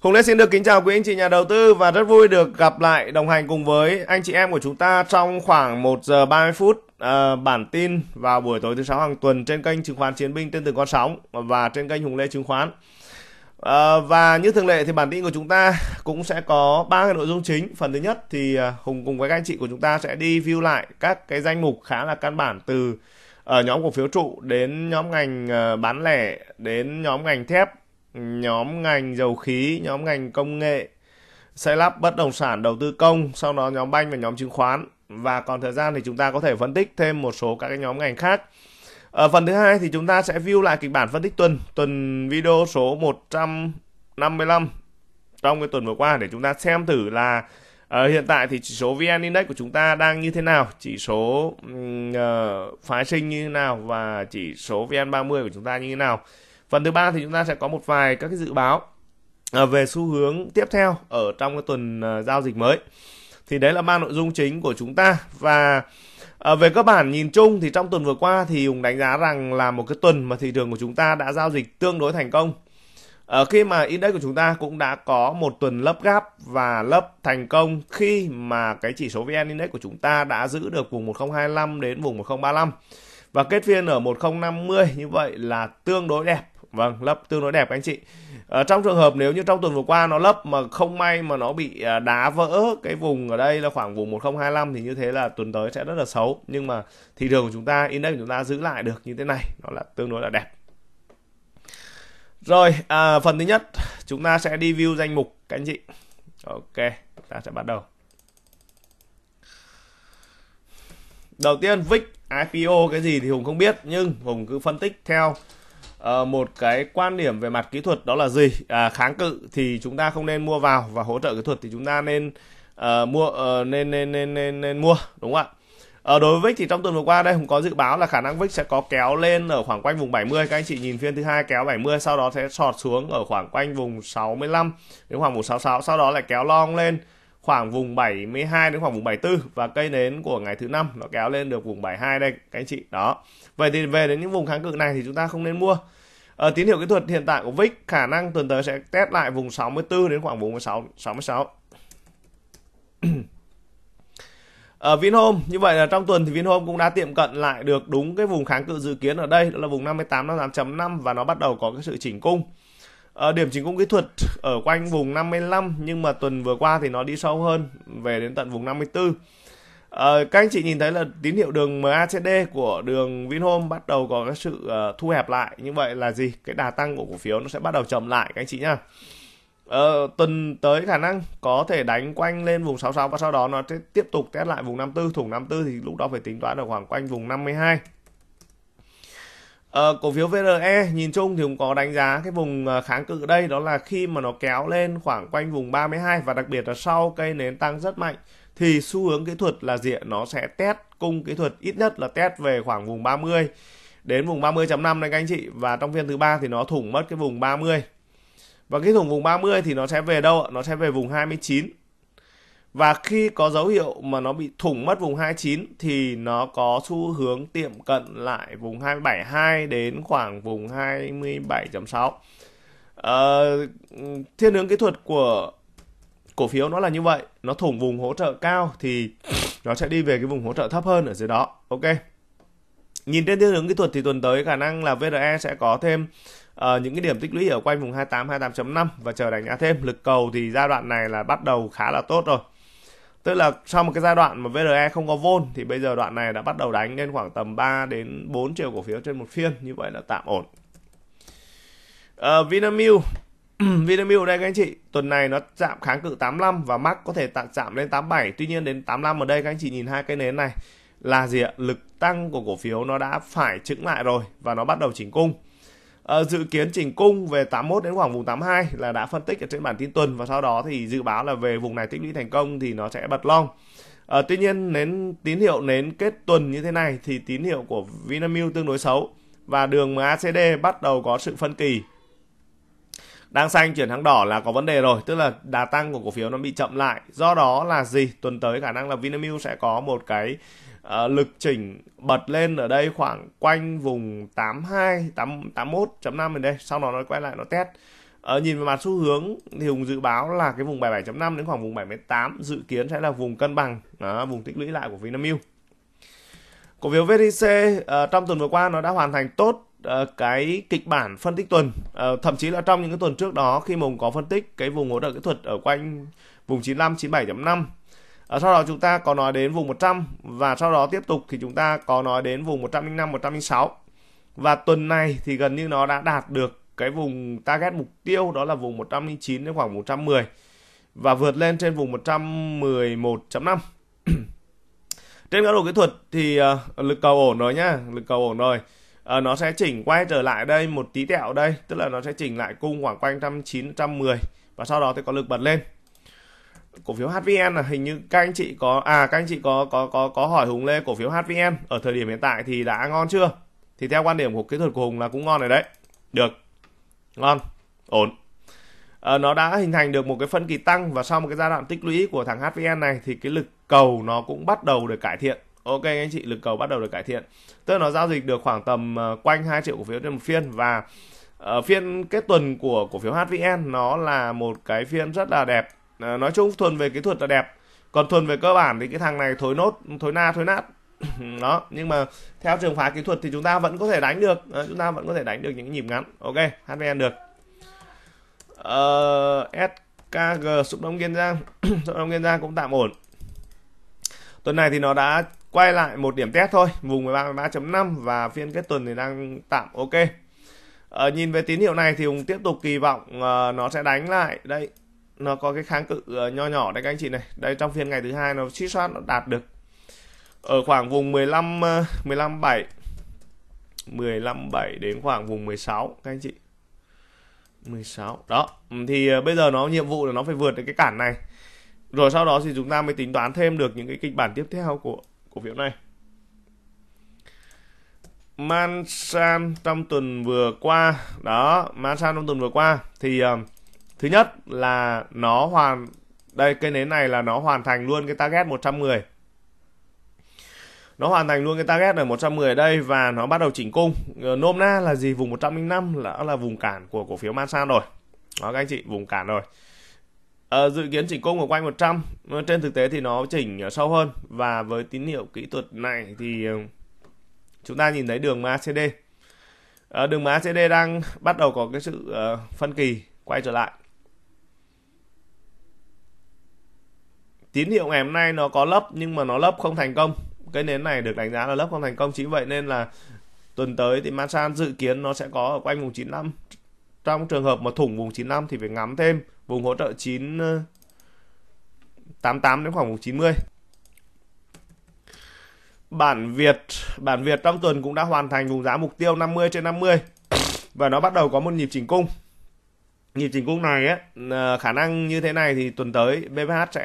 Hùng Lê xin được kính chào quý anh chị nhà đầu tư và rất vui được gặp lại đồng hành cùng với anh chị em của chúng ta trong khoảng 1 giờ 30 phút bản tin vào buổi tối thứ Sáu hàng tuần trên kênh Chứng khoán Chiến binh trên Từng Con Sóng và trên kênh Hùng Lê Chứng khoán. Và như thường lệ thì bản tin của chúng ta cũng sẽ có 3 cái nội dung chính. Phần thứ nhất thì Hùng cùng với các anh chị của chúng ta sẽ đi view lại các cái danh mục khá là căn bản từ nhóm cổ phiếu trụ đến nhóm ngành bán lẻ, đến nhóm ngành thép, nhóm ngành dầu khí, nhóm ngành công nghệ, xây lắp, bất động sản, đầu tư công, sau đó nhóm banh và nhóm chứng khoán. Và còn thời gian thì chúng ta có thể phân tích thêm một số các cái nhóm ngành khác. Ở phần thứ hai thì chúng ta sẽ view lại kịch bản phân tích tuần video số 155 trong cái tuần vừa qua để chúng ta xem thử là hiện tại thì chỉ số VN index của chúng ta đang như thế nào, chỉ số phái sinh như thế nào và chỉ số VN30 của chúng ta như thế nào. Phần thứ ba thì chúng ta sẽ có một vài các cái dự báo về xu hướng tiếp theo ở trong cái tuần giao dịch mới. Thì đấy là ba nội dung chính của chúng ta. Và về cơ bản nhìn chung thì trong tuần vừa qua thì Hùng đánh giá rằng là một cái tuần mà thị trường của chúng ta đã giao dịch tương đối thành công. Khi mà index của chúng ta cũng đã có một tuần lấp gáp và lấp thành công khi mà cái chỉ số VN Index của chúng ta đã giữ được vùng 1025 đến vùng 1035 và kết phiên ở 1050, như vậy là tương đối đẹp. Vâng, lấp tương đối đẹp anh chị. Trong trường hợp nếu như trong tuần vừa qua nó lấp mà không may mà nó bị đá vỡ cái vùng ở đây là khoảng vùng 1025 thì như thế là tuần tới sẽ rất là xấu. Nhưng mà thị trường của chúng ta, index của chúng ta giữ lại được như thế này, nó là tương đối là đẹp. Rồi, phần thứ nhất chúng ta sẽ đi view danh mục các anh chị. Ok, ta sẽ bắt đầu. Đầu tiên VIX IPO cái gì thì Hùng không biết, nhưng Hùng cứ phân tích theo một cái quan điểm về mặt kỹ thuật, đó là gì? Kháng cự thì chúng ta không nên mua vào và hỗ trợ kỹ thuật thì chúng ta nên mua, đúng không ạ? Đối với VIX thì trong tuần vừa qua đây cũng có dự báo là khả năng VIX sẽ có kéo lên ở khoảng quanh vùng 70. Các anh chị nhìn phiên thứ hai kéo 70, sau đó sẽ sọt xuống ở khoảng quanh vùng 65 đến khoảng vùng 66, sau đó lại kéo long lên khoảng vùng 72 đến khoảng vùng 74 và cây nến của ngày thứ năm nó kéo lên được vùng 72 đây các anh chị đó. Vậy thì về đến những vùng kháng cự này thì chúng ta không nên mua. Tín hiệu kỹ thuật hiện tại của VIX khả năng tuần tới sẽ test lại vùng 64 đến khoảng vùng 66. Vinhome, như vậy là trong tuần thì Vinhome cũng đã tiệm cận lại được đúng cái vùng kháng cự dự kiến ở đây, đó là vùng 58.5 và nó bắt đầu có cái sự chỉnh cung. Điểm chỉnh cung kỹ thuật ở quanh vùng 55 nhưng mà tuần vừa qua thì nó đi sâu hơn về đến tận vùng 54. Các anh chị nhìn thấy là tín hiệu đường MACD của đường Vinhome bắt đầu có cái sự thu hẹp lại, như vậy là gì? Cái đà tăng của cổ phiếu nó sẽ bắt đầu chậm lại các anh chị nhá. Tuần tới khả năng có thể đánh quanh lên vùng 66 và sau đó nó sẽ tiếp tục test lại vùng 54, thủng 54 thì lúc đó phải tính toán ở khoảng quanh vùng 52. Cổ phiếu VRE nhìn chung thì cũng có đánh giá cái vùng kháng cự ở đây, đó là khi mà nó kéo lên khoảng quanh vùng 32 và đặc biệt là sau cây nến tăng rất mạnh thì xu hướng kỹ thuật là gì? Nó sẽ test cung kỹ thuật ít nhất là test về khoảng vùng 30 đến vùng 30.5 đây các anh chị, và trong phiên thứ ba thì nó thủng mất cái vùng 30. Và cái thủng vùng 30 thì nó sẽ về đâu? Nó sẽ về vùng 29. Và khi có dấu hiệu mà nó bị thủng mất vùng 29 thì nó có xu hướng tiệm cận lại vùng 272 đến khoảng vùng 27.6. Thiên hướng kỹ thuật của cổ phiếu nó là như vậy. Nó thủng vùng hỗ trợ cao thì nó sẽ đi về cái vùng hỗ trợ thấp hơn ở dưới đó. Ok. Nhìn trên thiên hướng kỹ thuật thì tuần tới khả năng là VRE sẽ có thêm những cái điểm tích lũy ở quanh vùng 28, 28.5 và chờ đánh giá thêm. Lực cầu thì giai đoạn này là bắt đầu khá là tốt rồi. Tức là sau một cái giai đoạn mà VRE không có vốn thì bây giờ đoạn này đã bắt đầu đánh lên khoảng tầm 3 đến 4 triệu cổ phiếu trên một phiên. Như vậy là tạm ổn. Vinamilk. Vinamilk đây các anh chị, tuần này nó chạm kháng cự 85 và max có thể chạm lên 87. Tuy nhiên đến 85 ở đây các anh chị nhìn hai cái nến này là gì ạ? Lực tăng của cổ phiếu nó đã phải chững lại rồi và nó bắt đầu chỉnh cung. Dự kiến chỉnh cung về 81 đến khoảng vùng 82 là đã phân tích ở trên bản tin tuần, và sau đó thì dự báo là về vùng này tích lũy thành công thì nó sẽ bật long. Tuy nhiên đến tín hiệu nến kết tuần như thế này thì tín hiệu của Vinamilk tương đối xấu và đường MACD bắt đầu có sự phân kỳ. Đang xanh chuyển sang đỏ là có vấn đề rồi, tức là đà tăng của cổ phiếu nó bị chậm lại. Do đó là gì? Tuần tới khả năng là Vinamilk sẽ có một cái lực chỉnh bật lên ở đây khoảng quanh vùng 82, 81.5 đến đây, sau đó nó quay lại nó test. Nhìn vào mặt xu hướng thì Hùng dự báo là cái vùng 77.5 đến khoảng vùng 78 dự kiến sẽ là vùng cân bằng, vùng tích lũy lại của Vinamilk. Cổ phiếu VTC trong tuần vừa qua nó đã hoàn thành tốt cái kịch bản phân tích tuần, thậm chí là trong những cái tuần trước đó khi mà Hùng có phân tích cái vùng hỗ trợ kỹ thuật ở quanh vùng 95-97.5. Sau đó chúng ta có nói đến vùng 100 và sau đó tiếp tục thì chúng ta có nói đến vùng 105-106. Và tuần này thì gần như nó đã đạt được cái vùng target mục tiêu đó là vùng 109 đến khoảng 110 và vượt lên trên vùng 111.5. Trên góc độ kỹ thuật thì lực cầu ổn rồi nhá, lực cầu ổn rồi. Nó sẽ chỉnh quay trở lại đây một tí tẹo đây, tức là nó sẽ chỉnh lại cung khoảng quanh 109-110 và sau đó thì có lực bật lên. Cổ phiếu HVN là hình như các anh chị có các anh chị có hỏi Hùng Lê cổ phiếu HVN ở thời điểm hiện tại thì đã ngon chưa? Thì theo quan điểm của kỹ thuật của Hùng là cũng ngon rồi đấy. Được. Ngon, ổn. Nó đã hình thành được một cái phân kỳ tăng và sau một cái giai đoạn tích lũy của thằng HVN này thì cái lực cầu nó cũng bắt đầu được cải thiện. Ok anh chị, lực cầu bắt đầu được cải thiện. Tức là nó giao dịch được khoảng tầm quanh 2 triệu cổ phiếu trên một phiên và phiên kết tuần của cổ phiếu HVN nó là một cái phiên rất là đẹp. Nói chung thuần về kỹ thuật là đẹp. Còn thuần về cơ bản thì cái thằng này thối nốt, thối nát. Đó, nhưng mà theo trường phái kỹ thuật thì chúng ta vẫn có thể đánh được, những nhịp ngắn. Ok, HVN được. SKG Xúc Động Kiên Giang cũng tạm ổn. Tuần này thì nó đã quay lại một điểm test thôi, vùng 13.5 và phiên kết tuần thì đang tạm ok. Nhìn về tín hiệu này thì Hùng tiếp tục kỳ vọng nó sẽ đánh lại đây. Nó có cái kháng cự nho nhỏ đấy các anh chị này. Đây trong phiên ngày thứ hai nó suýt soát nó đạt được ở khoảng vùng 15.7 đến khoảng vùng 16 các anh chị. 16. Đó, thì bây giờ nó nhiệm vụ là nó phải vượt được cái cản này. Rồi sau đó thì chúng ta mới tính toán thêm được những cái kịch bản tiếp theo của cổ phiếu này. Masan trong tuần vừa qua, đó, thì thứ nhất là nó đây cây nến này là nó hoàn thành luôn cái target 110. Nó hoàn thành luôn cái target ở 110 đây và nó bắt đầu chỉnh cung. Nôm na là gì? Vùng 105 là vùng cản của cổ phiếu Masan rồi. Đó các anh chị, vùng cản rồi. Dự kiến chỉnh cung ở quanh 100. Trên thực tế thì nó chỉnh sâu hơn. Và với tín hiệu kỹ thuật này thì chúng ta nhìn thấy đường MACD. Đường MACD đang bắt đầu có cái sự phân kỳ quay trở lại. Tín hiệu ngày hôm nay nó có lấp nhưng mà nó lấp không thành công. Cái nến này được đánh giá là lấp không thành công, chính vậy nên là tuần tới thì Masan dự kiến nó sẽ có ở quanh vùng 95. Trong trường hợp mà thủng vùng 95 thì phải ngắm thêm vùng hỗ trợ 988 đến khoảng vùng 90. Bản Việt trong tuần cũng đã hoàn thành vùng giá mục tiêu 50/50 và nó bắt đầu có một nhịp chỉnh cung. Nhịp chỉnh cung này ấy, khả năng như thế này thì tuần tới BPH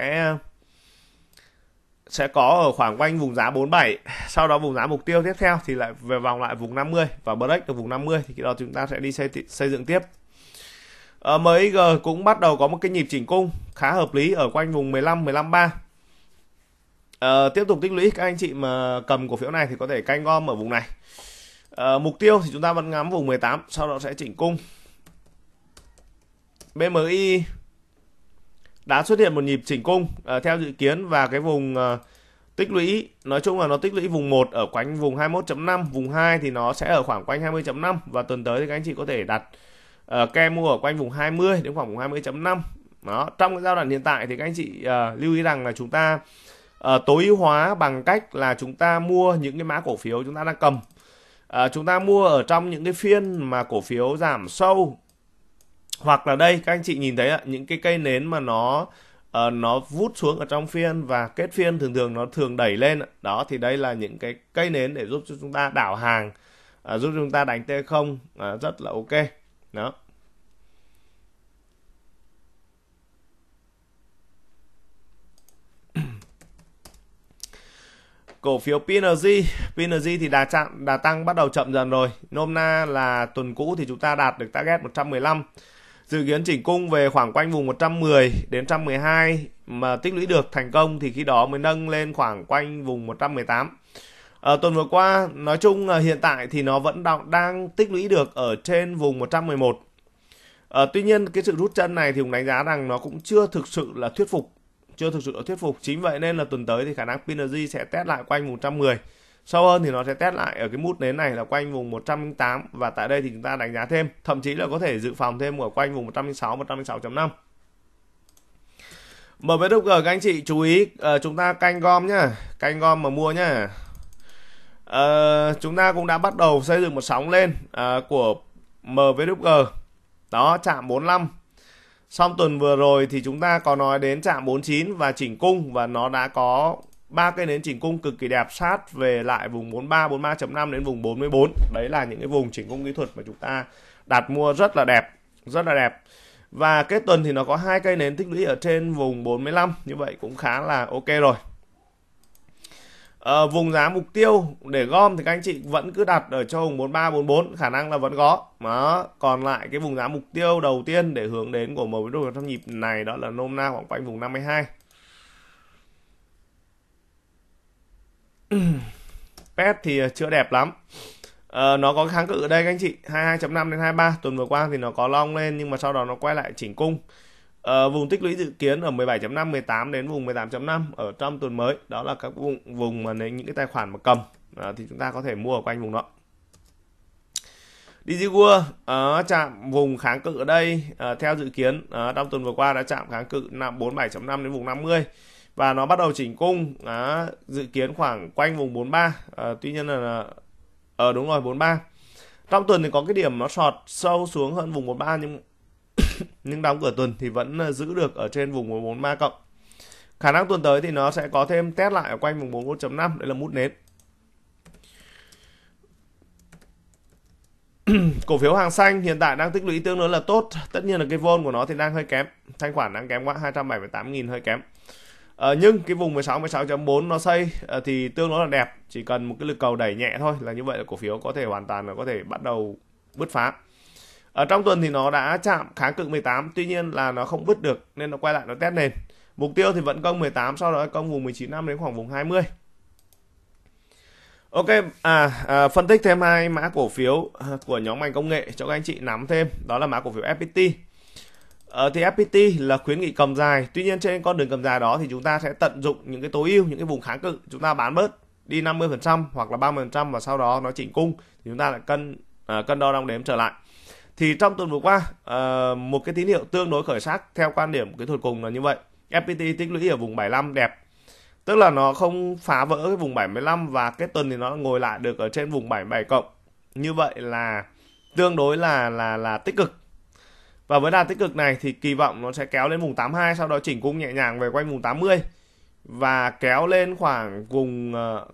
sẽ có ở khoảng quanh vùng giá 47, sau đó vùng giá mục tiêu tiếp theo thì lại về vòng lại vùng 50 và break được vùng 50 thì khi đó chúng ta sẽ đi xây dựng tiếp. MXG cũng bắt đầu có một cái nhịp chỉnh cung khá hợp lý ở quanh vùng 15-15.3. Tiếp tục tích lũy, các anh chị mà cầm cổ phiếu này thì có thể canh gom ở vùng này. Mục tiêu thì chúng ta vẫn ngắm vùng 18, sau đó sẽ chỉnh cung. BMI đã xuất hiện một nhịp chỉnh cung theo dự kiến và cái vùng tích lũy, nói chung là nó tích lũy vùng 1 ở quanh vùng 21.5, vùng 2 thì nó sẽ ở khoảng quanh 20.5 và tuần tới thì các anh chị có thể đặt kem mua ở quanh vùng 20 đến khoảng vùng 20.5. Đó, trong cái giai đoạn hiện tại thì các anh chị lưu ý rằng là chúng ta tối ưu hóa bằng cách là chúng ta mua những cái mã cổ phiếu chúng ta đang cầm. Chúng ta mua ở trong những cái phiên mà cổ phiếu giảm sâu. Hoặc là đây các anh chị nhìn thấy những cái cây nến mà nó vút xuống ở trong phiên và kết phiên thường nó thường đẩy lên. Đó thì đây là những cái cây nến để giúp cho chúng ta đảo hàng, giúp chúng ta đánh T0 rất là ok. Đó. Cổ phiếu PNG thì đà tăng bắt đầu chậm dần rồi. Nôm na là tuần cũ thì chúng ta đạt được target 115. Dự kiến chỉnh cung về khoảng quanh vùng 110 đến 112 mà tích lũy được thành công thì khi đó mới nâng lên khoảng quanh vùng 118. Tuần vừa qua nói chung là hiện tại thì nó vẫn đang tích lũy được ở trên vùng 111. Tuy nhiên cái sự rút chân này thì cũng đánh giá rằng nó cũng chưa thực sự là thuyết phục. Chính vậy nên là tuần tới thì khả năng PNG sẽ test lại quanh 110. Sâu hơn thì nó sẽ test lại ở cái mút nến này là quanh vùng 108, và tại đây thì chúng ta đánh giá thêm, thậm chí là có thể dự phòng thêm ở quanh vùng 106, 106.5. MVG các anh chị chú ý, chúng ta canh gom nhá, canh gom mà mua nhá. Chúng ta cũng đã bắt đầu xây dựng một sóng lên của MVG. Đó, chạm 45. Xong tuần vừa rồi thì chúng ta có nói đến chạm 49 và chỉnh cung, và nó đã có 3 cây nến chỉnh cung cực kỳ đẹp sát về lại vùng 43, 43.5 đến vùng 44. Đấy là những cái vùng chỉnh cung kỹ thuật mà chúng ta đặt mua rất là đẹp, Và kết tuần thì nó có 2 cây nến tích lũy ở trên vùng 45, như vậy cũng khá là ok rồi. Vùng giá mục tiêu để gom thì các anh chị vẫn cứ đặt ở cho vùng 43, 44, khả năng là vẫn có. Đó, còn lại cái vùng giá mục tiêu đầu tiên để hướng đến của MVG trong nhịp này đó là nôm na khoảng quanh vùng 52. Pet thì chưa đẹp lắm. Nó có kháng cự ở đây các anh chị, 22.5 đến 23. Tuần vừa qua thì nó có long lên nhưng mà sau đó nó quay lại chỉnh cung. Vùng tích lũy dự kiến ở 17.5, 18 đến vùng 18.5 ở trong tuần mới. Đó là các vùng mà những cái tài khoản mà cầm thì chúng ta có thể mua ở quanh vùng đó. DigiWorld chạm vùng kháng cự ở đây, theo dự kiến trong tuần vừa qua đã chạm kháng cự 47.5 đến vùng 50. Và nó bắt đầu chỉnh cung, dự kiến khoảng quanh vùng 43. Tuy nhiên là đúng rồi, 43. Trong tuần thì có cái điểm nó sọt sâu xuống hơn vùng 43, nhưng đóng cửa tuần thì vẫn giữ được ở trên vùng 43 cộng. Khả năng tuần tới thì nó sẽ có thêm test lại ở quanh vùng 41.5, đây là mút nến. Cổ phiếu hàng xanh hiện tại đang tích lũy tương đối là tốt, tất nhiên là cái vol của nó thì đang hơi kém, thanh khoản đang kém quá, 278.000 hơi kém. Nhưng cái vùng 16, 16.4 nó xây thì tương đối là đẹp, chỉ cần một cái lực cầu đẩy nhẹ thôi là như vậy là cổ phiếu có thể hoàn toàn là có thể bắt đầu bứt phá. Ở trong tuần thì nó đã chạm kháng cự 18, tuy nhiên là nó không bứt được nên nó quay lại nó test nền. Mục tiêu thì vẫn công 18, sau đó công vùng 19.5 đến khoảng vùng 20. Ok, phân tích thêm hai mã cổ phiếu của nhóm ngành công nghệ cho các anh chị nắm thêm, đó là mã cổ phiếu FPT. Thì FPT là khuyến nghị cầm dài, tuy nhiên trên con đường cầm dài đó thì chúng ta sẽ tận dụng những cái tối ưu, những cái vùng kháng cự, chúng ta bán bớt đi 50% hoặc là 30% và sau đó nó chỉnh cung thì chúng ta lại cân đo đong đếm trở lại. Thì trong tuần vừa qua một cái tín hiệu tương đối khởi sắc theo quan điểm kỹ thuật cùng là như vậy. FPT tích lũy ở vùng 75 đẹp, tức là nó không phá vỡ cái vùng 75 và kết tuần thì nó ngồi lại được ở trên vùng 77 cộng, như vậy là tương đối là tích cực. Và với đà tích cực này thì kỳ vọng nó sẽ kéo lên vùng 82, sau đó chỉnh cung nhẹ nhàng về quanh vùng 80 và kéo lên khoảng vùng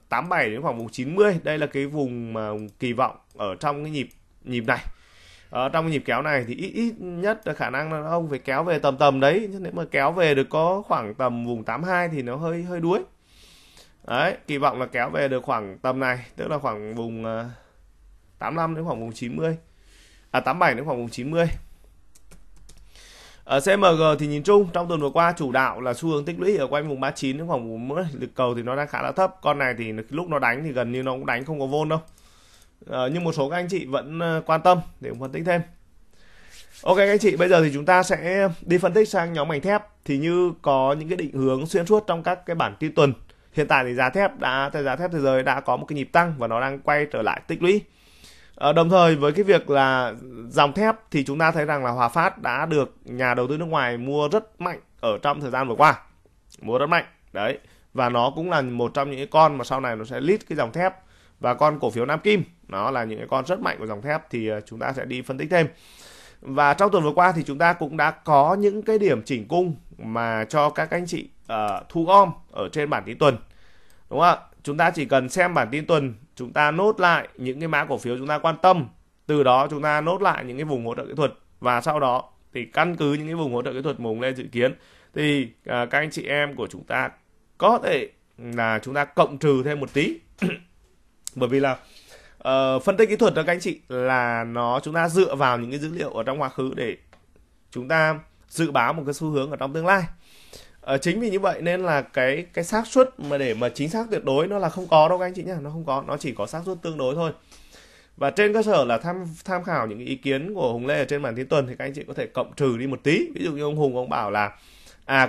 87 đến khoảng vùng 90. Đây là cái vùng mà kỳ vọng ở trong cái nhịp này. Trong cái nhịp kéo này thì ít nhất là khả năng là ông phải kéo về tầm đấy, nếu mà kéo về được có khoảng tầm vùng 82 thì nó hơi đuối. Đấy, kỳ vọng là kéo về được khoảng tầm này, tức là khoảng vùng 85 đến khoảng vùng 90. 87 đến khoảng vùng 90. Ở CMG thì nhìn chung trong tuần vừa qua chủ đạo là xu hướng tích lũy ở quanh vùng 39 đến khoảng vùng 40, lực cầu thì nó đang khá là thấp. Con này thì lúc nó đánh thì gần như nó cũng đánh không có vôn đâu. Nhưng một số các anh chị vẫn quan tâm để phân tích thêm. Ok các anh chị, bây giờ thì chúng ta sẽ đi phân tích sang nhóm ngành thép. Thì như có những cái định hướng xuyên suốt trong các cái bản tin tuần. Hiện tại thì giá thép thế giới đã có một cái nhịp tăng và nó đang quay trở lại tích lũy. Đồng thời với cái việc là dòng thép thì chúng ta thấy rằng là Hòa Phát đã được nhà đầu tư nước ngoài mua rất mạnh ở trong thời gian vừa qua. Mua rất mạnh. Đấy. Và nó cũng là một trong những con mà sau này nó sẽ lead cái dòng thép. Và con cổ phiếu Nam Kim, nó là những con rất mạnh của dòng thép thì chúng ta sẽ đi phân tích thêm. Và trong tuần vừa qua thì chúng ta cũng đã có những cái điểm chỉnh cung mà cho các anh chị thu gom ở trên bản tin tuần. Đúng không ạ? Chúng ta chỉ cần xem bản tin tuần, chúng ta nốt lại những cái mã cổ phiếu chúng ta quan tâm, từ đó chúng ta nốt lại những cái vùng hỗ trợ kỹ thuật và sau đó thì căn cứ những cái vùng hỗ trợ kỹ thuật mùng lên dự kiến thì các anh chị em của chúng ta có thể là chúng ta cộng trừ thêm một tí. Bởi vì là phân tích kỹ thuật đó các anh chị là chúng ta dựa vào những cái dữ liệu ở trong quá khứ để chúng ta dự báo một cái xu hướng ở trong tương lai. Chính vì như vậy nên là cái xác suất mà để mà chính xác tuyệt đối nó là không có đâu các anh chị nhá, nó không có, nó chỉ có xác suất tương đối thôi. Và trên cơ sở là tham khảo những ý kiến của Hùng Lê ở trên bản tin tuần thì các anh chị có thể cộng trừ đi một tí. Ví dụ như ông Hùng ông bảo là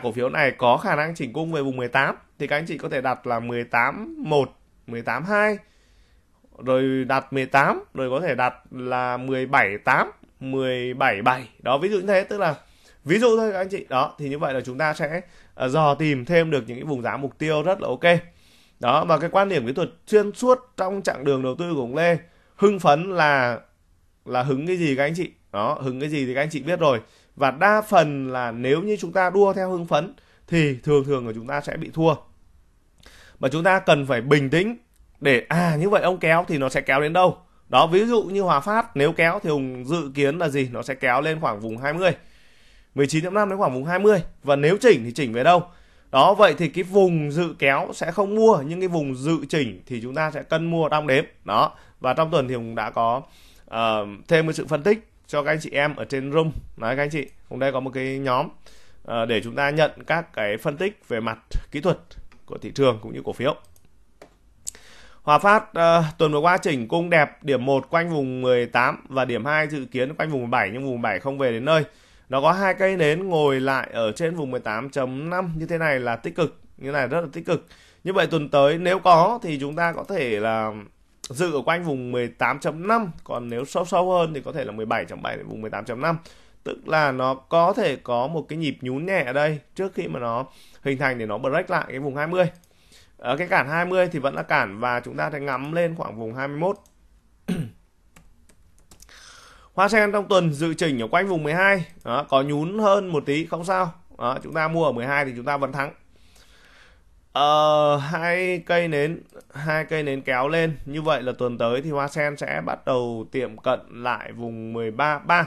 cổ phiếu này có khả năng chỉnh cung về vùng 18 thì các anh chị có thể đặt là 18.1, 18.2 rồi đặt 18, rồi có thể đặt là 17.8, 17.7. Đó, ví dụ như thế, tức là ví dụ thôi các anh chị. Đó, thì như vậy là chúng ta sẽ dò tìm thêm được những cái vùng giá mục tiêu rất là ok. Đó, và cái quan điểm kỹ thuật xuyên suốt trong chặng đường đầu tư của ông Lê, hưng phấn là hứng cái gì các anh chị? Đó, hứng cái gì thì các anh chị biết rồi. Và đa phần là nếu như chúng ta đua theo hưng phấn thì thường là chúng ta sẽ bị thua. Mà chúng ta cần phải bình tĩnh để như vậy ông kéo thì nó sẽ kéo đến đâu? Đó, ví dụ như Hòa Phát nếu kéo thì Hùng dự kiến là gì? Nó sẽ kéo lên khoảng vùng 20. 19.5 đến khoảng vùng 20, và nếu chỉnh thì chỉnh về đâu? Đó, vậy thì cái vùng dự kéo sẽ không mua, nhưng cái vùng dự chỉnh thì chúng ta sẽ cân mua đong đếm. Đó, và trong tuần thì Hùng đã có thêm một sự phân tích cho các anh chị em ở trên room. Đấy các anh chị, hôm nay có một cái nhóm để chúng ta nhận các cái phân tích về mặt kỹ thuật của thị trường cũng như cổ phiếu. Hòa Phát tuần vừa qua chỉnh cung đẹp, điểm 1 quanh vùng 18 và điểm 2 dự kiến quanh vùng 17, nhưng vùng 7 không về đến nơi. Nó có hai cây nến ngồi lại ở trên vùng 18.5 như thế này là tích cực, như này rất là tích cực. Như vậy tuần tới nếu có thì chúng ta có thể là dự ở quanh vùng 18.5, còn nếu sâu hơn thì có thể là 17.7 đến vùng 18.5. Tức là nó có thể có một cái nhịp nhún nhẹ ở đây trước khi mà nó hình thành để nó break lại cái vùng 20. Ở cái cản 20 thì vẫn là cản và chúng ta sẽ ngắm lên khoảng vùng 21. Hoa Sen trong tuần dự chỉnh ở quanh vùng 12. Đó, có nhún hơn một tí không sao. Đó, chúng ta mua ở 12 thì chúng ta vẫn thắng. Hai cây nến kéo lên. Như vậy là tuần tới thì Hoa Sen sẽ bắt đầu tiệm cận lại vùng 13.3.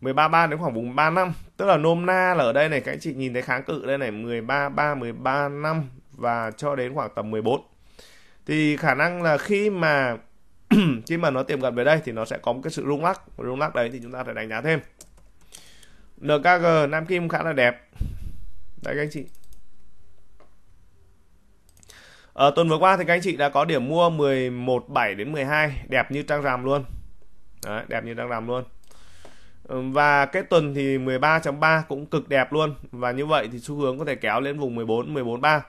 13.3 đến khoảng vùng 35. Tức là nôm na là ở đây này, các anh chị nhìn thấy kháng cự đây này, 13.3, 13.5 và cho đến khoảng tầm 14. Thì khả năng là khi mà nó tiệm cận về đây thì nó sẽ có một cái sự rung lắc đấy, thì chúng ta phải đánh giá thêm. NKG Nam Kim khá là đẹp đấy các anh chị. Tuần vừa qua thì các anh chị đã có điểm mua 11.7 đến 12, đẹp như trang rằm luôn. Đấy, đẹp như trang rằm luôn. Và kết tuần thì 13.3 cũng cực đẹp luôn, và như vậy thì xu hướng có thể kéo lên vùng 14, 14.3.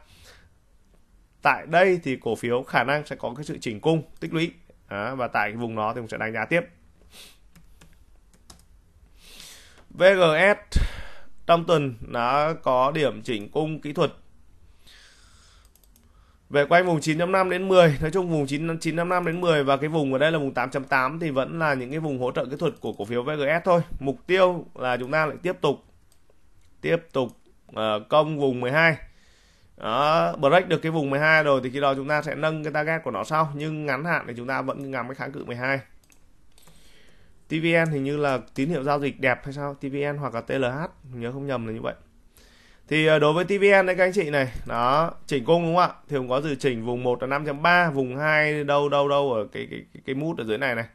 Tại đây thì cổ phiếu khả năng sẽ có cái sự chỉnh cung tích lũy. Đó, và tại cái vùng đó thì mình sẽ đánh giá tiếp. VGS trong tuần nó có điểm chỉnh cung kỹ thuật về quanh vùng 9.5 đến 10, nói chung vùng 9.5 đến 10 và cái vùng ở đây là vùng 8.8 thì vẫn là những cái vùng hỗ trợ kỹ thuật của cổ phiếu VGS thôi. Mục tiêu là chúng ta lại tiếp tục công vùng 12. Đó, break được cái vùng 12 rồi thì khi đó chúng ta sẽ nâng cái target của nó sau, nhưng ngắn hạn thì chúng ta vẫn ngắm cái kháng cự 12. TVN hình như là tín hiệu giao dịch đẹp hay sao, TVN hoặc là TLH, mình nhớ không nhầm là như vậy. Thì đối với TVN đây các anh chị này, đó, chỉnh cung đúng không ạ? Thì cũng có dự chỉnh vùng 1 là 5.3, vùng 2 đâu ở cái mút ở dưới này này.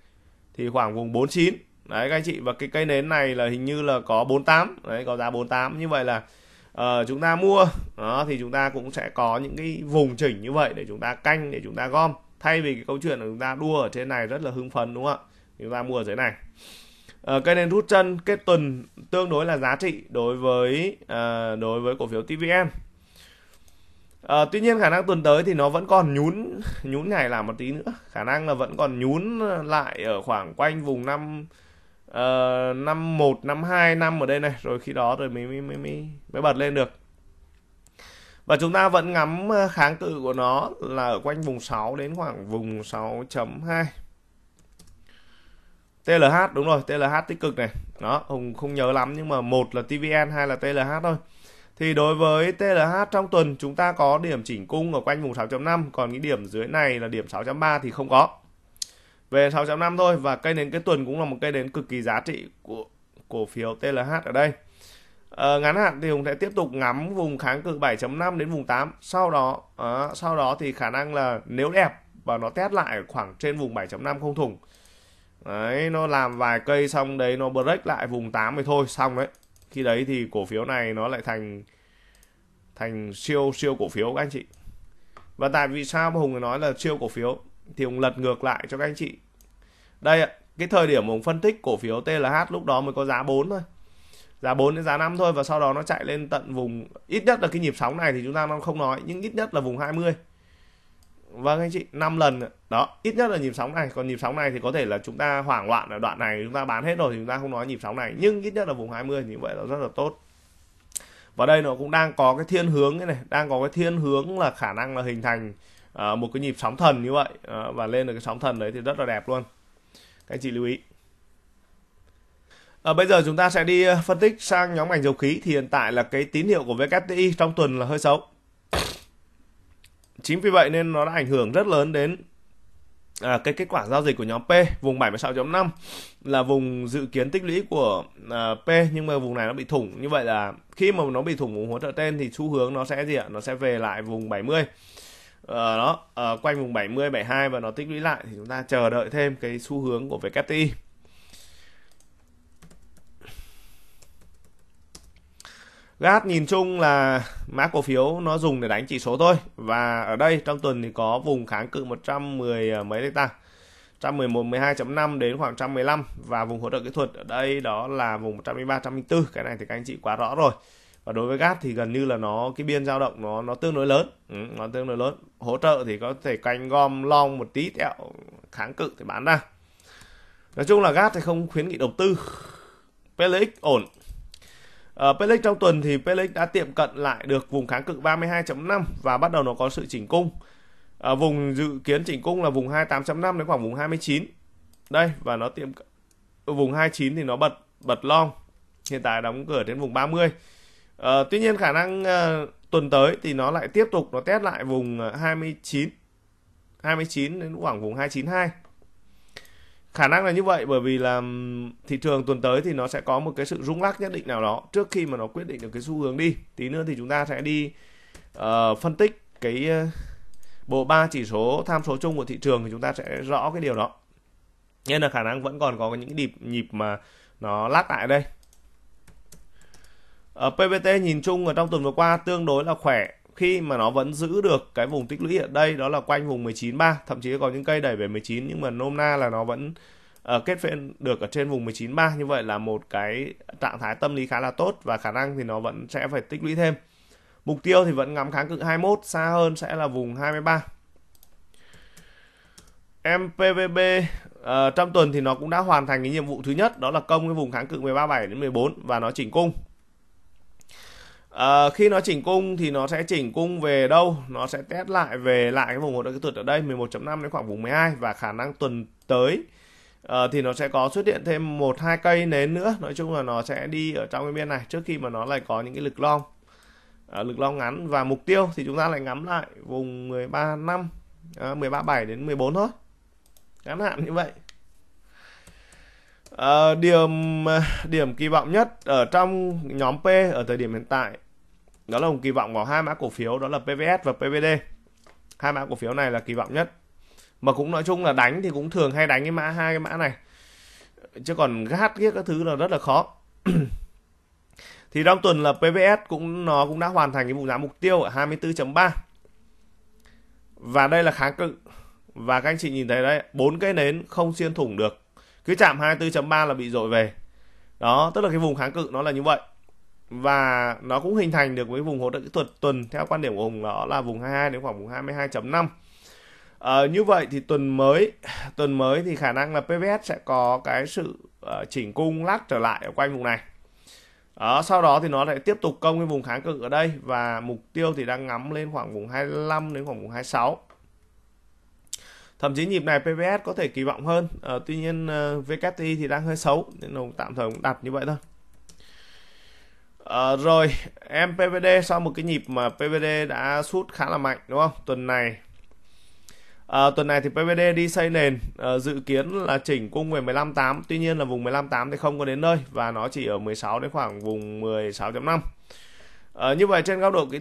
Thì khoảng vùng 49. Đấy các anh chị, và cái cây nến này là hình như là có 48, đấy có giá 48. Như vậy là chúng ta mua, đó, thì chúng ta cũng sẽ có những cái vùng chỉnh như vậy để chúng ta canh, để chúng ta gom. Thay vì cái câu chuyện là chúng ta đua ở trên này rất là hưng phấn đúng không ạ? Chúng ta mua ở dưới này. Cây nến rút chân kết tuần tương đối là giá trị đối với cổ phiếu TVN. Tuy nhiên khả năng tuần tới thì nó vẫn còn nhún nhảy làm một tí nữa. Khả năng là vẫn còn nhún lại ở khoảng quanh vùng 51, 52, 5 ở đây này, rồi khi đó rồi mới bật lên được. Và chúng ta vẫn ngắm kháng cự của nó là ở quanh vùng 6 đến khoảng vùng 6.2. TLH đúng rồi, TLH tích cực này. Đó, Hùng không nhớ lắm nhưng mà một là TVN, hai là TLH thôi. Thì đối với TLH trong tuần chúng ta có điểm chỉnh cung ở quanh vùng 6.5, còn cái điểm dưới này là điểm 6.3 thì không có. Về 6.5 thôi, và cây nến cái tuần cũng là một cây nến cực kỳ giá trị của cổ phiếu TLH ở đây. Ngắn hạn thì Hùng sẽ tiếp tục ngắm vùng kháng cự 7.5 đến vùng 8. Sau đó thì khả năng là nếu đẹp và nó test lại khoảng trên vùng 7.5 không thủng. Đấy, nó làm vài cây xong đấy nó break lại vùng 8 rồi thôi, xong đấy. Khi đấy thì cổ phiếu này nó lại thành siêu cổ phiếu các anh chị. Và tại vì sao mà Hùng nói là siêu cổ phiếu thì Hùng lật ngược lại cho các anh chị. Đây ạ, cái thời điểm mình phân tích cổ phiếu TLH lúc đó mới có giá 4 thôi. Giá 4 đến giá 5 thôi, và sau đó nó chạy lên tận vùng, ít nhất là cái nhịp sóng này thì chúng ta không nói, nhưng ít nhất là vùng 20. Vâng anh chị, 5 lần đó, ít nhất là nhịp sóng này. Còn nhịp sóng này thì có thể là chúng ta hoảng loạn ở đoạn này, chúng ta bán hết rồi thì chúng ta không nói nhịp sóng này, nhưng ít nhất là vùng 20 thì vậy là rất là tốt. Và đây nó cũng đang có cái thiên hướng này, đang có cái thiên hướng là khả năng là hình thành một cái nhịp sóng thần như vậy, và lên được cái sóng thần đấy thì rất là đẹp luôn. Các anh chị lưu ý. Bây giờ chúng ta sẽ đi phân tích sang nhóm ngành dầu khí. Thì hiện tại là cái tín hiệu của WTI trong tuần là hơi xấu. Chính vì vậy nên nó đã ảnh hưởng rất lớn đến cái kết quả giao dịch của nhóm P. Vùng 76.5 là vùng dự kiến tích lũy của P, nhưng mà vùng này nó bị thủng. Như vậy là khi mà nó bị thủng vùng hỗ trợ trên thì xu hướng nó sẽ gì ạ? Nó sẽ về lại vùng 70. Đó, quanh vùng 70, 72 và nó tích lũy lại, thì chúng ta chờ đợi thêm cái xu hướng của WTI. GAS nhìn chung là mã cổ phiếu nó dùng để đánh chỉ số thôi. Và ở đây trong tuần thì có vùng kháng cự 110 mấy đây ta, 111, 12.5 đến khoảng 115. Và vùng hỗ trợ kỹ thuật ở đây đó là vùng 113, 104. Cái này thì các anh chị quá rõ rồi. Và đối với GAS thì gần như là nó cái biên dao động nó tương đối lớn, nó tương đối lớn. Hỗ trợ thì có thể canh gom long một tí tẹo, kháng cự thì bán ra. Nói chung là GAS thì không khuyến nghị đầu tư. PLX ổn. PLX trong tuần thì PLX đã tiệm cận lại được vùng kháng cự 32.5 và bắt đầu nó có sự chỉnh cung. Vùng dự kiến chỉnh cung là vùng 28.5 đến khoảng vùng 29. Đây, và nó tiệm vùng 29 thì nó bật long. Hiện tại đóng cửa đến vùng 30. Tuy nhiên khả năng tuần tới thì nó lại tiếp tục nó test lại vùng 29 đến khoảng vùng 292. Khả năng là như vậy, bởi vì là thị trường tuần tới thì nó sẽ có một cái sự rung lắc nhất định nào đó trước khi mà nó quyết định được cái xu hướng đi. Tí nữa thì chúng ta sẽ đi phân tích cái bộ 3 chỉ số tham số chung của thị trường thì chúng ta sẽ rõ cái điều đó. Nên là khả năng vẫn còn có những nhịp mà nó lắc lại đây. PVT nhìn chung ở trong tuần vừa qua tương đối là khỏe, khi mà nó vẫn giữ được cái vùng tích lũy ở đây đó là quanh vùng 19.3, thậm chí có những cây đẩy về 19, nhưng mà nôm na là nó vẫn kết phiên được ở trên vùng 19.3. Như vậy là một cái trạng thái tâm lý khá là tốt, và khả năng thì nó vẫn sẽ phải tích lũy thêm. Mục tiêu thì vẫn ngắm kháng cự 21, xa hơn sẽ là vùng 23. MPVB trong tuần thì nó cũng đã hoàn thành cái nhiệm vụ thứ nhất, đó là công cái vùng kháng cự 13.7 đến 14 và nó chỉnh cung. Khi nó chỉnh cung thì nó sẽ chỉnh cung về đâu? Nó sẽ test lại về lại cái vùng hỗ trợ kỹ thuật ở đây 11.5 đến khoảng vùng 12, và khả năng tuần tới thì nó sẽ có xuất hiện thêm 1-2 cây nến nữa. Nói chung là nó sẽ đi ở trong cái biên này trước khi mà nó lại có những cái lực long ngắn, và mục tiêu thì chúng ta lại ngắm lại vùng 13.5, 13.7 đến 14 thôi. Ngắn hạn như vậy. Điểm kỳ vọng nhất ở trong nhóm P ở thời điểm hiện tại đó là kỳ vọng vào hai mã cổ phiếu đó là PVS và PVD. Hai mã cổ phiếu này là kỳ vọng nhất, mà cũng nói chung là đánh thì cũng thường hay đánh cái mã hai cái mã này, chứ còn gát ghét các thứ là rất là khó. Thì trong tuần là PVS nó cũng đã hoàn thành cái vùng giá mục tiêu ở 24.3, và đây là kháng cự, và các anh chị nhìn thấy đấy, 4 cái nến không xuyên thủng được, cứ chạm 24.3 là bị dội về. Đó, tức là cái vùng kháng cự nó là như vậy. Và nó cũng hình thành được với vùng hỗ trợ kỹ thuật tuần theo quan điểm của Hùng đó là vùng 22 đến khoảng vùng 22.5. Như vậy thì tuần mới thì khả năng là PVS sẽ có cái sự chỉnh cung lắc trở lại ở quanh vùng này. Sau đó thì nó lại tiếp tục công cái vùng kháng cự ở đây, và mục tiêu thì đang ngắm lên khoảng vùng 25 đến khoảng vùng 26. Thậm chí nhịp này PVS có thể kỳ vọng hơn. Tuy nhiên VKTI thì đang hơi xấu, nên nó tạm thời cũng đặt như vậy thôi. Rồi, MPVD sau một cái nhịp mà PVD đã sút khá là mạnh, đúng không? Tuần này thì PVD đi xây nền, dự kiến là chỉnh cung về 15.8. Tuy nhiên là vùng 15.8 thì không có đến nơi, và nó chỉ ở 16 đến khoảng vùng 16.5. Như vậy trên góc độ kỹ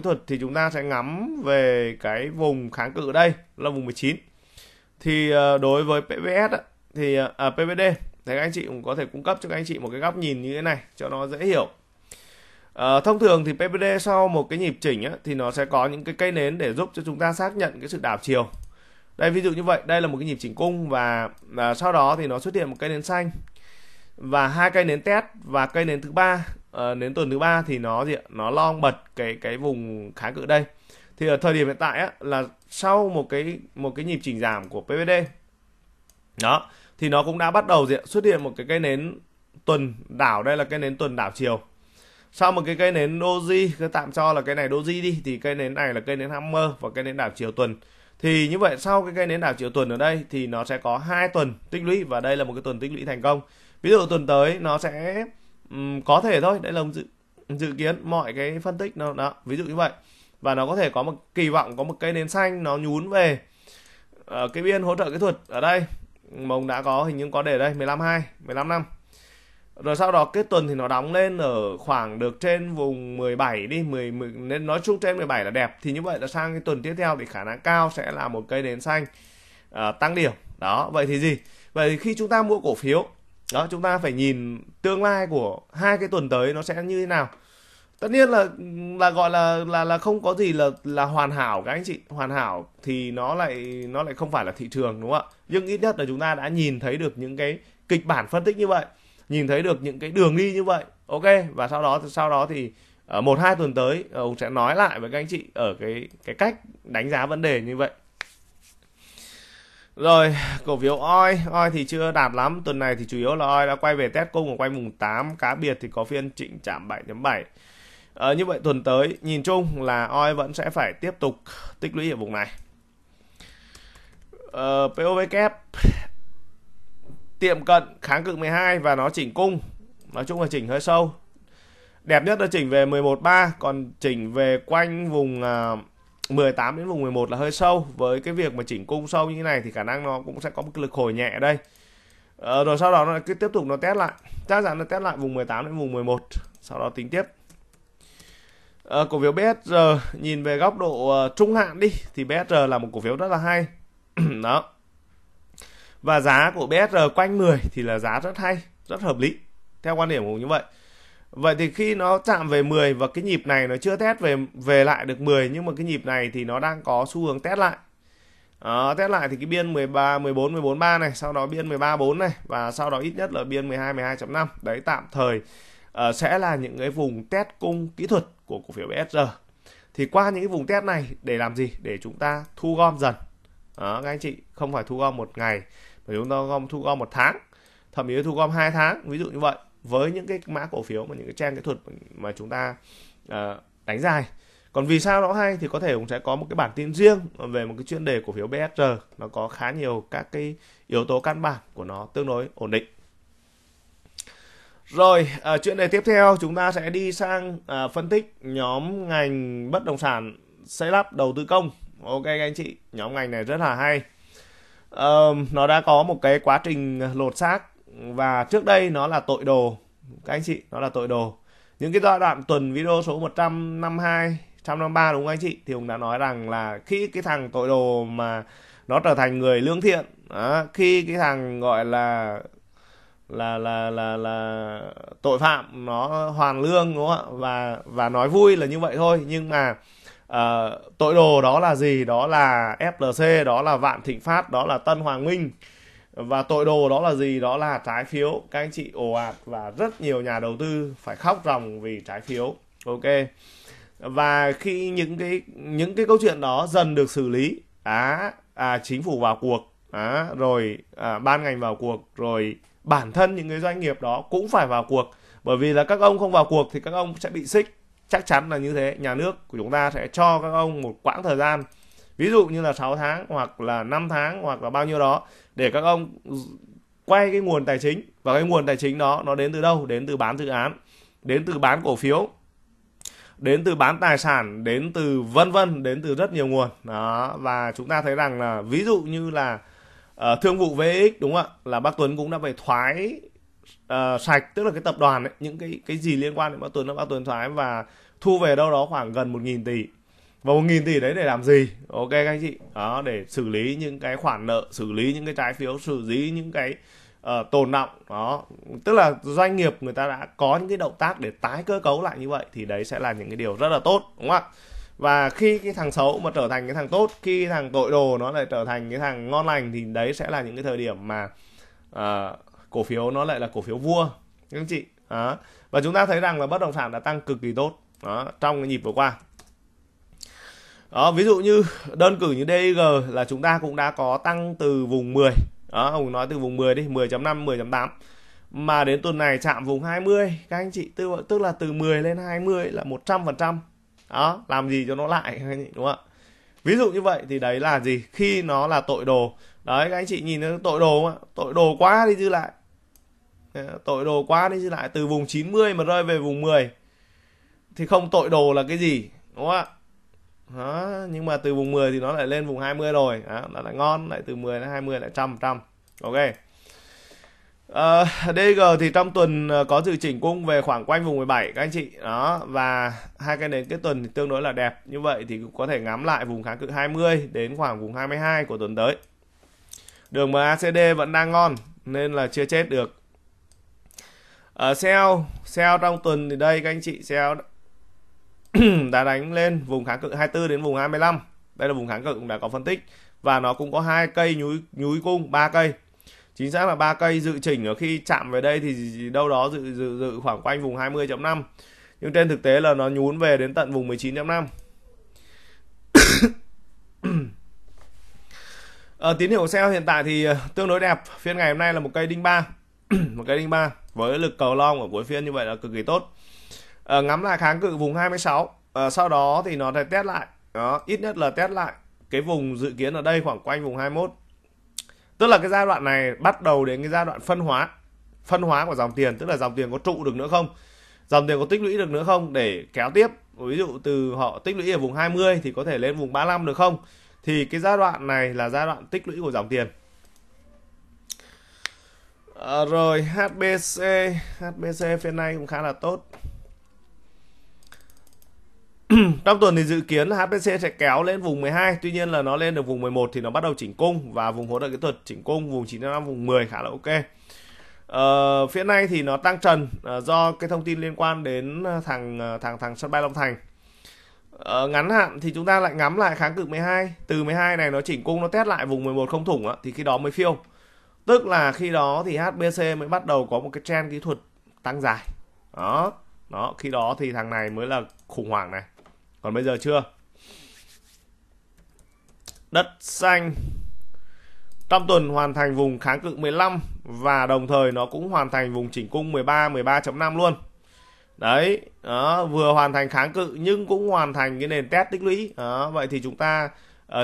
thuật thì chúng ta sẽ ngắm về cái vùng kháng cự đây là vùng 19. Thì đối với PVS thì PVD thì các anh chị cũng có thể cung cấp cho các anh chị một cái góc nhìn như thế này cho nó dễ hiểu. Thông thường thì PVD sau một cái nhịp chỉnh thì nó sẽ có những cái cây nến để giúp cho chúng ta xác nhận cái sự đảo chiều. Đây ví dụ như vậy, đây là một cái nhịp chỉnh cung và sau đó thì nó xuất hiện một cây nến xanh và hai cây nến test, và cây nến thứ ba, nến tuần thứ ba thì nó gì ạ? Nó long bật cái vùng kháng cự đây. Thì ở thời điểm hiện tại á, là sau một cái nhịp chỉnh giảm của PVD đó thì nó cũng đã bắt đầu gì ạ? Xuất hiện một cái cây nến tuần đảo, đây là cây nến tuần đảo chiều. Sau một cái cây nến doji, cứ tạm cho là cái này doji đi, thì cây nến này là cây nến hammer và cây nến đảo chiều tuần. Thì như vậy sau cái cây nến đảo chiều tuần ở đây thì nó sẽ có 2 tuần tích lũy, và đây là một cái tuần tích lũy thành công. Ví dụ tuần tới nó sẽ có thể thôi, đây là dự kiến mọi cái phân tích nó đó, ví dụ như vậy. Và nó có thể có một kỳ vọng có một cây nến xanh nó nhún về ở cái biên hỗ trợ kỹ thuật ở đây. Mông đã có hình như có để đây 15.2, 15.5. Rồi sau đó kết tuần thì nó đóng lên ở khoảng được trên vùng 17 đi, 10 nên nói chung trên 17 là đẹp. Thì như vậy là sang cái tuần tiếp theo thì khả năng cao sẽ là một cây nến xanh tăng điểm. Đó, vậy thì gì? Vậy thì khi chúng ta mua cổ phiếu, đó chúng ta phải nhìn tương lai của hai cái tuần tới nó sẽ như thế nào. Tất nhiên là gọi là không có gì là hoàn hảo các anh chị. Hoàn hảo thì nó lại không phải là thị trường, đúng không ạ? Nhưng ít nhất là chúng ta đã nhìn thấy được những cái kịch bản phân tích như vậy, nhìn thấy được những cái đường đi như vậy. Ok, và sau đó thì ở 1-2 tuần tới ông sẽ nói lại với các anh chị ở cái cách đánh giá vấn đề như vậy. Rồi, cổ phiếu OI thì chưa đạt lắm, tuần này thì chủ yếu là OI đã quay về test cung ở quanh vùng 8, cá biệt thì có phiên chỉnh chạm 7.7. Như vậy tuần tới nhìn chung là OI vẫn sẽ phải tiếp tục tích lũy ở vùng này. POVK tiệm cận kháng cự 12 và nó chỉnh cung, nói chung là chỉnh hơi sâu. Đẹp nhất là chỉnh về 11.3, còn chỉnh về quanh vùng 18 đến vùng 11 là hơi sâu. Với cái việc mà chỉnh cung sâu như thế này thì khả năng nó cũng sẽ có một lực hồi nhẹ ở đây. Rồi sau đó nó cứ tiếp tục nó test lại, chắc chắn nó test lại vùng 18 đến vùng 11, sau đó tính tiếp. Cổ phiếu BSR nhìn về góc độ trung hạn đi thì BSR là một cổ phiếu rất là hay. Đó. Và giá của BSR quanh 10 thì là giá rất hay, rất hợp lý theo quan điểm của như vậy. Vậy thì khi nó chạm về 10 và cái nhịp này nó chưa test về lại được 10, nhưng mà cái nhịp này thì nó đang có xu hướng test lại. Test lại thì cái biên 13 14 14 3 này, sau đó biên 13 4 này, và sau đó ít nhất là biên 12 12.5. Đấy tạm thời sẽ là những cái vùng test cung kỹ thuật của cổ phiếu BSR. Thì qua những cái vùng test này để làm gì? Để chúng ta thu gom dần. Đó, các anh chị, không phải thu gom một ngày mà chúng ta thu gom một tháng, thậm chí thu gom 2 tháng, ví dụ như vậy, với những cái mã cổ phiếu mà những cái trang kỹ thuật mà chúng ta đánh dài. Còn vì sao nó hay thì có thể cũng sẽ có một cái bản tin riêng về một cái chuyên đề cổ phiếu BSR, nó có khá nhiều các cái yếu tố căn bản của nó tương đối ổn định. Rồi, chuyên đề tiếp theo chúng ta sẽ đi sang phân tích nhóm ngành bất động sản, xây lắp, đầu tư công. Ok các anh chị, nhóm ngành này rất là hay. Nó đã có một cái quá trình lột xác, và trước đây nó là tội đồ các anh chị, nó là tội đồ. Những cái giai đoạn tuần video số 152, 153 đúng không anh chị, thì Hùng đã nói rằng là khi cái thằng tội đồ mà nó trở thành người lương thiện, khi cái thằng gọi là tội phạm nó hoàn lương, đúng không ạ? Và nói vui là như vậy thôi, nhưng mà tội đồ đó là gì? Đó là FLC, đó là Vạn Thịnh Phát, đó là Tân Hoàng Minh. Và tội đồ đó là gì? Đó là trái phiếu. Các anh chị ồ ạt và rất nhiều nhà đầu tư phải khóc ròng vì trái phiếu. Ok. Và khi những cái câu chuyện đó dần được xử lý, chính phủ vào cuộc, rồi ban ngành vào cuộc, rồi bản thân những cái doanh nghiệp đó cũng phải vào cuộc. Bởi vì là các ông không vào cuộc thì các ông sẽ bị xích. Chắc chắn là như thế, nhà nước của chúng ta sẽ cho các ông một quãng thời gian, ví dụ như là 6 tháng hoặc là 5 tháng hoặc là bao nhiêu đó, để các ông quay cái nguồn tài chính. Và cái nguồn tài chính đó nó đến từ đâu? Đến từ bán dự án, đến từ bán cổ phiếu, đến từ bán tài sản, đến từ vân vân, đến từ rất nhiều nguồn đó. Và chúng ta thấy rằng là ví dụ như là thương vụ VX, đúng không ạ, là bác Tuấn cũng đã phải thoái sạch, tức là cái tập đoàn ấy, những cái gì liên quan đến bác Tuấn, thoái và thu về đâu đó khoảng gần 1.000 tỷ. Và 1.000 tỷ đấy để làm gì? Ok các anh chị, đó, để xử lý những cái khoản nợ, xử lý những cái trái phiếu, xử lý những cái tồn đọng đó. Tức là doanh nghiệp người ta đã có những cái động tác để tái cơ cấu lại như vậy, thì đấy sẽ là những cái điều rất là tốt, đúng không ạ? Và khi cái thằng xấu mà trở thành cái thằng tốt, khi thằng tội đồ nó lại trở thành cái thằng ngon lành, thì đấy sẽ là những cái thời điểm mà cổ phiếu nó lại là cổ phiếu vua các anh chị. Đó. Và chúng ta thấy rằng là bất động sản đã tăng cực kỳ tốt đó, trong cái nhịp vừa qua. Đó, ví dụ như đơn cử như DIG là chúng ta cũng đã có tăng từ vùng 10. Đó, ông nói từ vùng 10 đi, 10.5, 10.8. Mà đến tuần này chạm vùng 20 các anh chị, tức là từ 10 lên 20 là 100%. Đó, làm gì cho nó lại các anh chị, đúng không ạ? Ví dụ như vậy thì đấy là gì? Khi nó là tội đồ. Đấy các anh chị nhìn nó tội đồ không ạ? Tội đồ quá đi chứ lại. Tội đồ quá đi chứ lại, từ vùng 90 mà rơi về vùng 10 thì không tội đồ là cái gì, đúng không ạ? Đó, nhưng mà từ vùng 10 thì nó lại lên vùng 20 rồi. Đó, nó lại ngon, lại từ 10 đến 20 lại 100%. Ok. DG thì trong tuần có dự chỉnh cung về khoảng quanh vùng 17 các anh chị. Đó, và hai cái nền kết tuần thì tương đối là đẹp. Như vậy thì có thể ngắm lại vùng kháng cự 20 đến khoảng vùng 22 của tuần tới. Đường MACD vẫn đang ngon nên là chưa chết được. Sell trong tuần thì đây các anh chị, sell đã đánh lên vùng kháng cự 24 đến vùng 25. Đây là vùng kháng cự cũng đã có phân tích và nó cũng có hai cây nhúi cung, 3 cây. Chính xác là 3 cây dự chỉnh ở khi chạm về đây thì đâu đó dự khoảng quanh vùng 20.5. Nhưng trên thực tế là nó nhún về đến tận vùng 19.5. Tín hiệu sell hiện tại thì tương đối đẹp. Phiên ngày hôm nay là một cây đinh 3. Một cây đinh 3 với lực cầu long ở cuối phiên như vậy là cực kỳ tốt. Ngắm lại kháng cự vùng 26, sau đó thì nó sẽ test lại. Đó, ít nhất là test lại cái vùng dự kiến ở đây khoảng quanh vùng 21. Tức là cái giai đoạn này bắt đầu đến cái giai đoạn phân hóa của dòng tiền, tức là dòng tiền có trụ được nữa không, dòng tiền có tích lũy được nữa không để kéo tiếp. Ví dụ từ họ tích lũy ở vùng 20 thì có thể lên vùng 35 được không, thì cái giai đoạn này là giai đoạn tích lũy của dòng tiền. Rồi HBC phiên nay cũng khá là tốt. Trong tuần thì dự kiến là HBC sẽ kéo lên vùng 12, tuy nhiên là nó lên được vùng 11 thì nó bắt đầu chỉnh cung và vùng hỗ trợ kỹ thuật chỉnh cung vùng 9.5, vùng 10 khá là ok. Phía này thì nó tăng trần do cái thông tin liên quan đến thằng sân bay Long Thành. Ngắn hạn thì chúng ta lại ngắm lại kháng cự 12, từ 12 này nó chỉnh cung, nó test lại vùng 11 không thủng thì khi đó mới phiêu. Tức là khi đó thì HBC mới bắt đầu có một cái trend kỹ thuật tăng dài. Đó, đó, khi đó thì thằng này mới là khủng hoảng này. Còn bây giờ chưa. Đất xanh trong tuần hoàn thành vùng kháng cự 15 và đồng thời nó cũng hoàn thành vùng chỉnh cung 13, 13.5 luôn. Đấy, đó, vừa hoàn thành kháng cự nhưng cũng hoàn thành cái nền test tích lũy. Đó, vậy thì chúng ta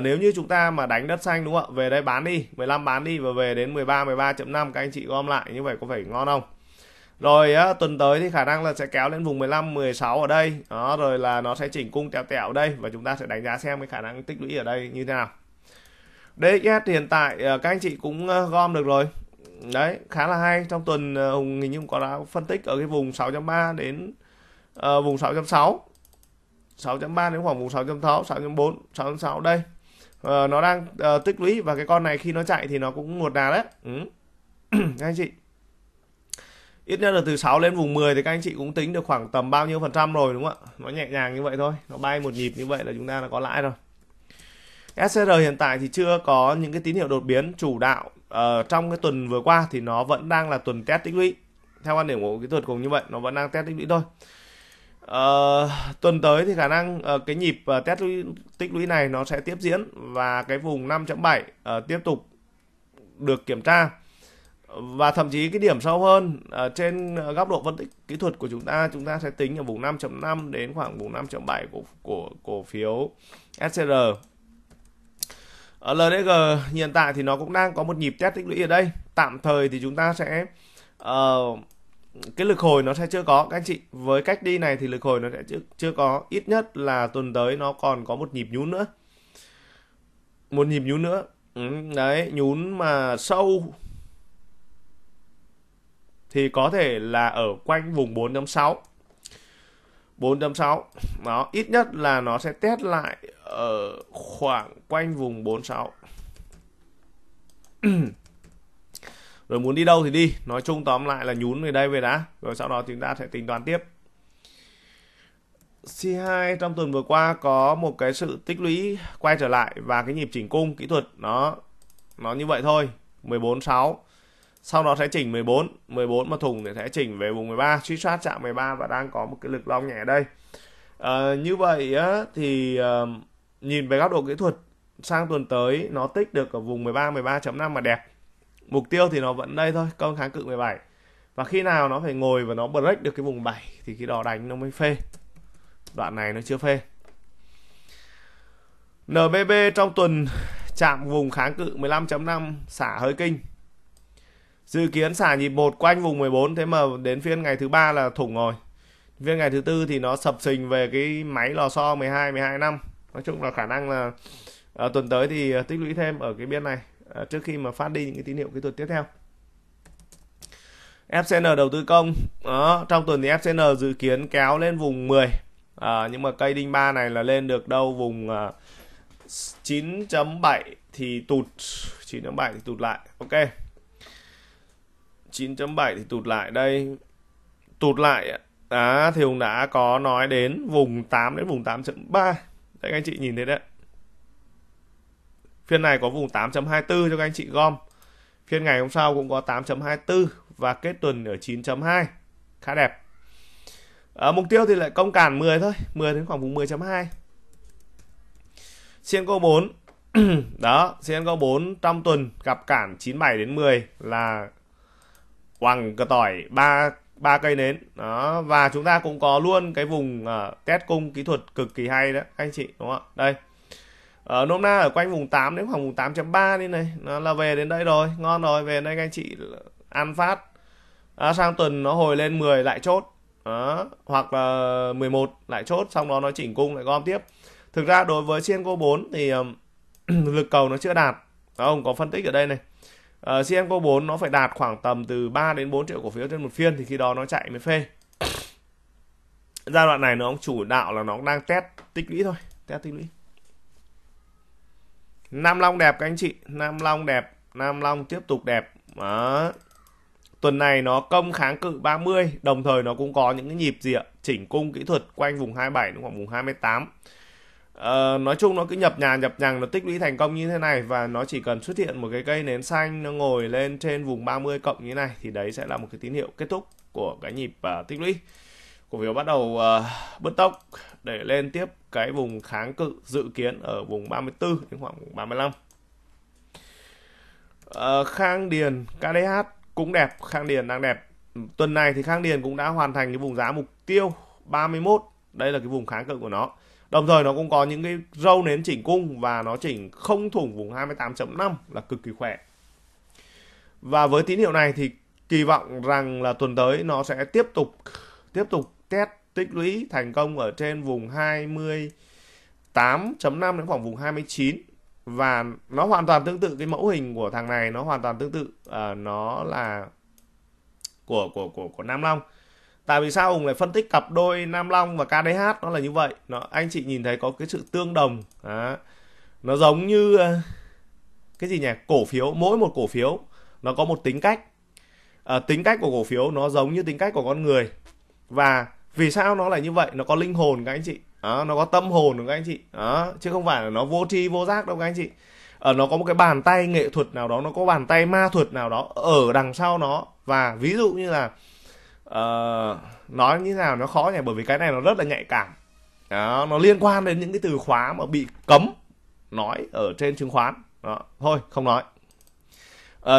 nếu như chúng ta mà đánh đất xanh đúng không ạ? Về đây bán đi, 15 bán đi và về đến 13, 13.5 các anh chị gom lại như vậy có phải ngon không? Rồi tuần tới thì khả năng là sẽ kéo lên vùng 15, 16 ở đây. Đó, rồi là nó sẽ chỉnh cung tẹo tẹo ở đây. Và chúng ta sẽ đánh giá xem cái khả năng tích lũy ở đây như thế nào. DXS hiện tại các anh chị cũng gom được rồi. Đấy, khá là hay. Trong tuần Hùng hình như có đã phân tích ở cái vùng 6.3 đến vùng 6.6. 6.3 đến khoảng vùng 6.6, 6.4, 6.6 đây. Nó đang tích lũy và cái con này khi nó chạy thì nó cũng một đà đấy. Các anh chị. Ít nhất là từ 6 lên vùng 10 thì các anh chị cũng tính được khoảng tầm bao nhiêu phần trăm rồi đúng không ạ? Nó nhẹ nhàng như vậy thôi. Nó bay một nhịp như vậy là chúng ta đã có lãi rồi. SCR hiện tại thì chưa có những cái tín hiệu đột biến chủ đạo trong cái tuần vừa qua thì nó vẫn đang là tuần test tích lũy. Theo quan điểm của kỹ thuật cùng như vậy, nó vẫn đang test tích lũy thôi. Tuần tới thì khả năng cái nhịp test tích lũy này nó sẽ tiếp diễn và cái vùng 5.7 tiếp tục được kiểm tra. Và thậm chí cái điểm sâu hơn trên góc độ phân tích kỹ thuật của chúng ta sẽ tính ở vùng 5.5 đến khoảng vùng 5.7 của cổ phiếu SCR. Ở LDG hiện tại thì nó cũng đang có một nhịp test tích lũy ở đây. Tạm thời thì chúng ta sẽ cái lực hồi nó sẽ chưa có các anh chị. Với cách đi này thì lực hồi nó sẽ chưa có, ít nhất là tuần tới nó còn có một nhịp nhún nữa. Một nhịp nhún nữa. Đấy, nhún mà sâu thì có thể là ở quanh vùng 4.6. 4.6. Đó, ít nhất là nó sẽ test lại ở khoảng quanh vùng 46. Rồi muốn đi đâu thì đi. Nói chung tóm lại là nhún về đây về đã. Rồi sau đó chúng ta sẽ tính toán tiếp. C2 trong tuần vừa qua có một cái sự tích lũy quay trở lại và cái nhịp chỉnh cung kỹ thuật nó như vậy thôi, 14.6. Sau đó sẽ chỉnh 14 mà thùng để sẽ chỉnh về vùng 13, suy soát chạm 13 và đang có một cái lực long nhẹ ở đây. Như vậy thì nhìn về góc độ kỹ thuật sang tuần tới nó tích được ở vùng 13, 13.5 mà đẹp. Mục tiêu thì nó vẫn đây thôi, cân kháng cự 17. Và khi nào nó phải ngồi và nó break được cái vùng 7 thì khi đó đánh nó mới phê. Đoạn này nó chưa phê. NBB trong tuần chạm vùng kháng cự 15.5 xả hơi kinh. Dự kiến xả nhịp 1 quanh vùng 14, thế mà đến phiên ngày thứ 3 là thủng rồi. Phiên ngày thứ 4 thì nó sập sình về cái máy lò xo 12 năm. Nói chung là khả năng là tuần tới thì tích lũy thêm ở cái biên này trước khi mà phát đi những cái tín hiệu kỹ thuật tiếp theo. FCN đầu tư công đó, trong tuần thì FCN dự kiến kéo lên vùng 10, nhưng mà cây đinh 3 này là lên được đâu vùng 9.7 thì tụt, 9.7 thì tụt lại, ok, 9.7 thì tụt lại đây, tụt lại thì Hùng đã có nói đến vùng 8 đến vùng 8.3 đấy, các anh chị nhìn thấy đấy. Phiên này có vùng 8.24 cho các anh chị gom. Phiên ngày hôm sau cũng có 8.24 và kết tuần ở 9.2. Khá đẹp. Mục tiêu thì lại công cản 10 thôi. 10 đến khoảng vùng 10.2. Sienco 4. Đó. Sienco 4 trong tuần gặp cản 97 đến 10 là quẳng cờ tỏi 3 cây nến. Đó. Và chúng ta cũng có luôn cái vùng test cung kỹ thuật cực kỳ hay đó. Các anh chị đúng không ạ? Đây. Nôm na ở quanh vùng 8 đến khoảng vùng 8.3 đi này, nó là về đến đây rồi, ngon rồi, về đây các anh chị ăn phát. Sang tuần nó hồi lên 10 lại chốt, hoặc là 11 lại chốt, xong đó nó chỉnh cung lại gom tiếp. Thực ra đối với Sienco 4 thì lực cầu nó chưa đạt, ông có phân tích ở đây này. Sienco 4 nó phải đạt khoảng tầm từ 3 đến 4 triệu cổ phiếu trên một phiên thì khi đó nó chạy mới phê. Giai đoạn này nó chủ đạo là nó đang test tích lũy thôi, test tích lũy. Nam Long đẹp các anh chị, Nam Long đẹp, Nam Long tiếp tục đẹp. Đó. Tuần này nó công kháng cự 30, đồng thời nó cũng có những cái nhịp gì ạ? Chỉnh cung kỹ thuật quanh vùng 27 đến khoảng vùng 28. Nói chung nó cứ nhập nhằng, nó tích lũy thành công như thế này và nó chỉ cần xuất hiện một cái cây nến xanh nó ngồi lên trên vùng 30 cộng như thế này thì đấy sẽ là một cái tín hiệu kết thúc của cái nhịp tích lũy. Cổ phiếu bắt đầu bứt tốc để lên tiếp cái vùng kháng cự dự kiến ở vùng 34 đến khoảng 35. Khang Điền KDH cũng đẹp, Khang Điền đang đẹp. Tuần này thì Khang Điền cũng đã hoàn thành cái vùng giá mục tiêu 31. Đây là cái vùng kháng cự của nó. Đồng thời nó cũng có những cái râu nến chỉnh cung và nó chỉnh không thủng vùng 28.5 là cực kỳ khỏe. Và với tín hiệu này thì kỳ vọng rằng là tuần tới nó sẽ tiếp tục test tích lũy thành công ở trên vùng 28.5 đến khoảng vùng 29 và nó hoàn toàn tương tự cái mẫu hình của thằng này, nó hoàn toàn tương tự, nó là của Nam Long. Tại vì sao Hùng lại phân tích cặp đôi Nam Long và KDH nó là như vậy, anh chị nhìn thấy có cái sự tương đồng. Đó. Nó giống như cái gì nhỉ? Cổ phiếu, mỗi một cổ phiếu nó có một tính cách. Tính cách của cổ phiếu nó giống như tính cách của con người. Và vì sao nó lại như vậy? Nó có linh hồn các anh chị, nó có tâm hồn các anh chị, chứ không phải là nó vô tri vô giác đâu các anh chị. Nó có một cái bàn tay nghệ thuật nào đó, nó có bàn tay ma thuật nào đó ở đằng sau nó. Và ví dụ như là nói như thế nào nó khó nhỉ, bởi vì cái này nó rất là nhạy cảm. Đó, nó liên quan đến những cái từ khóa mà bị cấm nói ở trên chứng khoán. Đó, thôi không nói.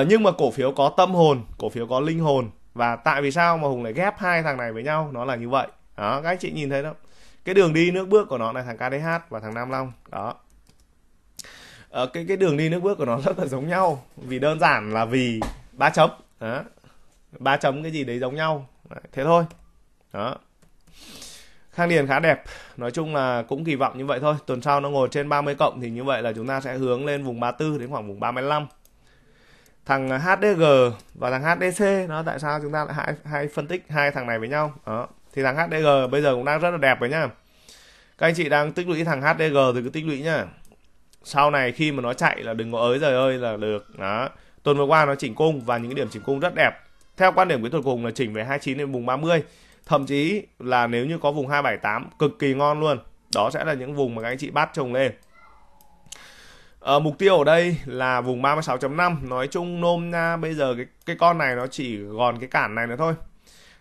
Nhưng mà cổ phiếu có tâm hồn, cổ phiếu có linh hồn. Và tại vì sao mà Hùng lại ghép hai thằng này với nhau? Nó là như vậy. Đó, các anh chị nhìn thấy đó. Cái đường đi nước bước của nó là thằng KDH và thằng Nam Long. Đó. Cái đường đi nước bước của nó rất là giống nhau. Vì đơn giản là vì 3 chấm. Đó. 3 chấm cái gì đấy giống nhau. Thế thôi. Đó. Khang Điền khá đẹp. Nói chung là cũng kỳ vọng như vậy thôi. Tuần sau nó ngồi trên 30 cộng thì như vậy là chúng ta sẽ hướng lên vùng 34 đến khoảng vùng 35. Thằng HDG và thằng HDC nó tại sao chúng ta lại hay phân tích hai thằng này với nhau? Đó. Thì thằng HDG bây giờ cũng đang rất là đẹp đấy nhá. Các anh chị đang tích lũy thằng HDG thì cứ tích lũy nhá. Sau này khi mà nó chạy là đừng có ới giời ơi là được. Đó. Tuần vừa qua nó chỉnh cung và những cái điểm chỉnh cung rất đẹp. Theo quan điểm kỹ thuật cùng là chỉnh về 29 đến vùng 30. Thậm chí là nếu như có vùng 278 cực kỳ ngon luôn. Đó sẽ là những vùng mà các anh chị bắt chồng lên. Mục tiêu ở đây là vùng 36.5. Nói chung nôm nha, bây giờ cái con này nó chỉ gòn cái cản này nữa thôi.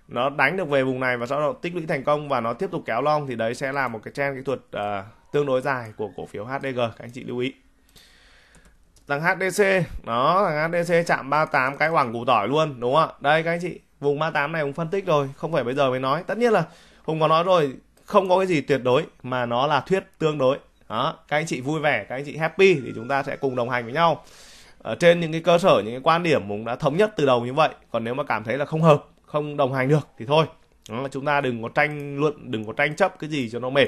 Nó đánh được về vùng này và sau đó tích lũy thành công và nó tiếp tục kéo long thì đấy sẽ là một cái trend kỹ thuật tương đối dài của cổ phiếu HDG, các anh chị lưu ý. Thằng HDC, đó, thằng HDC chạm 38 cái hoảng củ tỏi luôn, đúng không ạ? Đây các anh chị, vùng 38 này Hùng phân tích rồi, không phải bây giờ mới nói. Tất nhiên là Hùng có nói rồi, không có cái gì tuyệt đối mà nó là thuyết tương đối. Đó, các anh chị vui vẻ, các anh chị happy thì chúng ta sẽ cùng đồng hành với nhau. Ở trên những cái cơ sở, những cái quan điểm Hùng đã thống nhất từ đầu như vậy. Còn nếu mà cảm thấy là không hợp, không đồng hành được thì thôi. Đó, chúng ta đừng có tranh luận, đừng có tranh chấp cái gì cho nó mệt.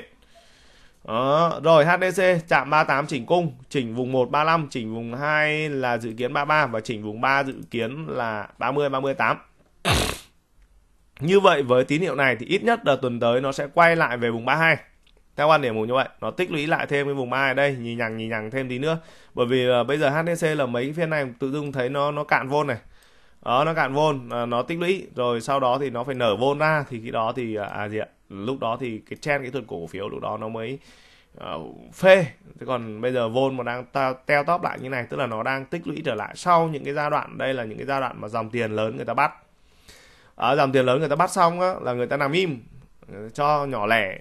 Đó, rồi HDC chạm 38 chỉnh cung, chỉnh vùng 135, chỉnh vùng 2 là dự kiến 33 và chỉnh vùng 3 dự kiến là 30-38. Như vậy với tín hiệu này thì ít nhất là tuần tới nó sẽ quay lại về vùng 32. Theo quan điểm của như vậy, nó tích lũy lại thêm cái vùng 32 đây, nhì nhằng thêm tí nữa. Bởi vì bây giờ HDC là mấy cái phiên này tự dưng thấy nó cạn vôn này. Đó, nó cạn vôn, nó tích lũy rồi sau đó thì nó phải nở vôn ra thì cái đó thì lúc đó thì cái trend kỹ thuật cổ phiếu lúc đó nó mới phê. Thế còn bây giờ vôn mà đang teo tóp lại như này tức là nó đang tích lũy trở lại sau những cái giai đoạn, đây là những cái giai đoạn mà dòng tiền lớn người ta bắt. Dòng tiền lớn người ta bắt xong á, là người ta nằm im cho nhỏ lẻ,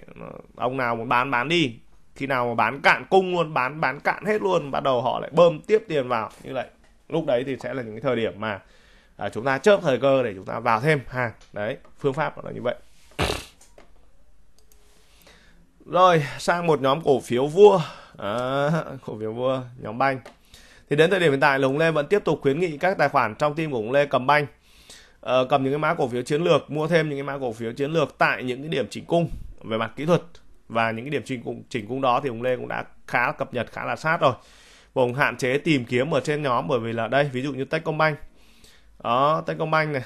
ông nào muốn bán đi, khi nào mà bán cạn cung luôn, bán cạn hết luôn, bắt đầu họ lại bơm tiếp tiền vào như vậy. Lúc đấy thì sẽ là những cái thời điểm mà chúng ta chớp thời cơ để chúng ta vào thêm hàng. Đấy, phương pháp là như vậy. Rồi sang một nhóm cổ phiếu vua, cổ phiếu vua nhóm banh. Thì đến thời điểm hiện tại Hùng Lê vẫn tiếp tục khuyến nghị các tài khoản trong team của Hùng Lê cầm banh, cầm những cái mã cổ phiếu chiến lược, mua thêm những cái mã cổ phiếu chiến lược tại những cái điểm chỉnh cung về mặt kỹ thuật, và những cái điểm chỉnh cung đó thì Hùng Lê cũng đã khá là cập nhật, khá là sát rồi. Và Hùng hạn chế tìm kiếm ở trên nhóm bởi vì là đây ví dụ như Techcombank, đó Techcombank này,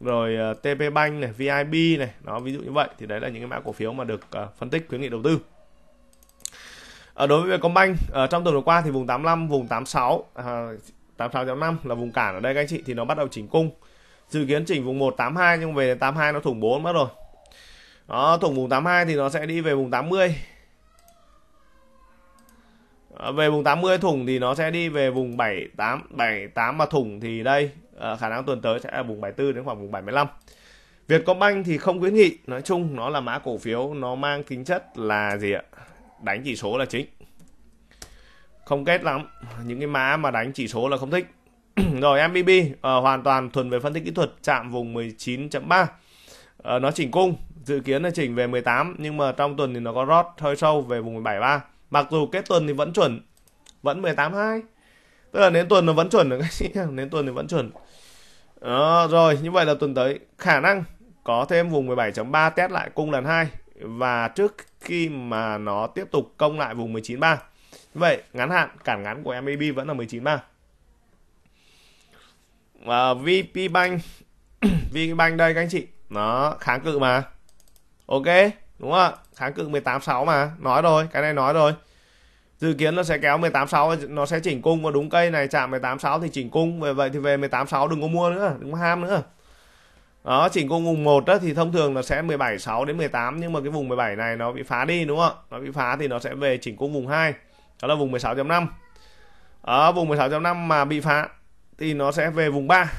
rồi TP Bank này, VIB này, nó ví dụ như vậy thì đấy là những cái mã cổ phiếu mà được phân tích khuyến nghị đầu tư. Đối với Vietcombank, trong tuần vừa qua thì vùng 85, vùng 86, 86.5 là vùng cản ở đây các anh chị, thì nó bắt đầu chỉnh cung. Dự kiến chỉnh vùng 182 nhưng về 82 nó thủng 4 mất rồi. Đó, thủng vùng 82 thì nó sẽ đi về vùng 80. Về vùng 80 thủng thì nó sẽ đi về vùng 78 mà thủng thì đây khả năng tuần tới sẽ là vùng 74 đến khoảng vùng 75. Vietcombank thì không khuyến nghị, nói chung nó là mã cổ phiếu nó mang tính chất là gì ạ? Đánh chỉ số là chính. Không kết lắm, những cái mã mà đánh chỉ số là không thích. Rồi MBB hoàn toàn thuần về phân tích kỹ thuật, chạm vùng 19.3. Nó chỉnh cung, dự kiến là chỉnh về 18 nhưng mà trong tuần thì nó có rót hơi sâu về vùng 17.3. Mặc dù kết tuần thì vẫn chuẩn, vẫn 18.2. Tức là đến tuần nó vẫn chuẩn được các chị nhá, đến tuần thì vẫn chuẩn. Đó, rồi như vậy là tuần tới khả năng có thêm vùng 17.3 test lại cung lần 2 và trước khi mà nó tiếp tục công lại vùng 19.3. Vậy ngắn hạn cản ngắn của MAB vẫn là 19.3. Và VP Bank đây các anh chị, nó kháng cự mà. Ok, đúng không ạ? Kháng cự 18.6 mà, nói rồi, cái này nói rồi. Dự kiến nó sẽ kéo 18.6, nó sẽ chỉnh cung và đúng cây này chạm 18.6 thì chỉnh cung, về vậy thì về 18.6 đừng có mua nữa, đừng có ham nữa. Đó, chỉnh cung vùng 1 đó thì thông thường là sẽ 17.6 đến 18 nhưng mà cái vùng 17 này nó bị phá đi đúng không ạ? Nó bị phá thì nó sẽ về chỉnh cung vùng 2. Đó là vùng 16.5. Ở vùng 16.5 mà bị phá thì nó sẽ về vùng 3.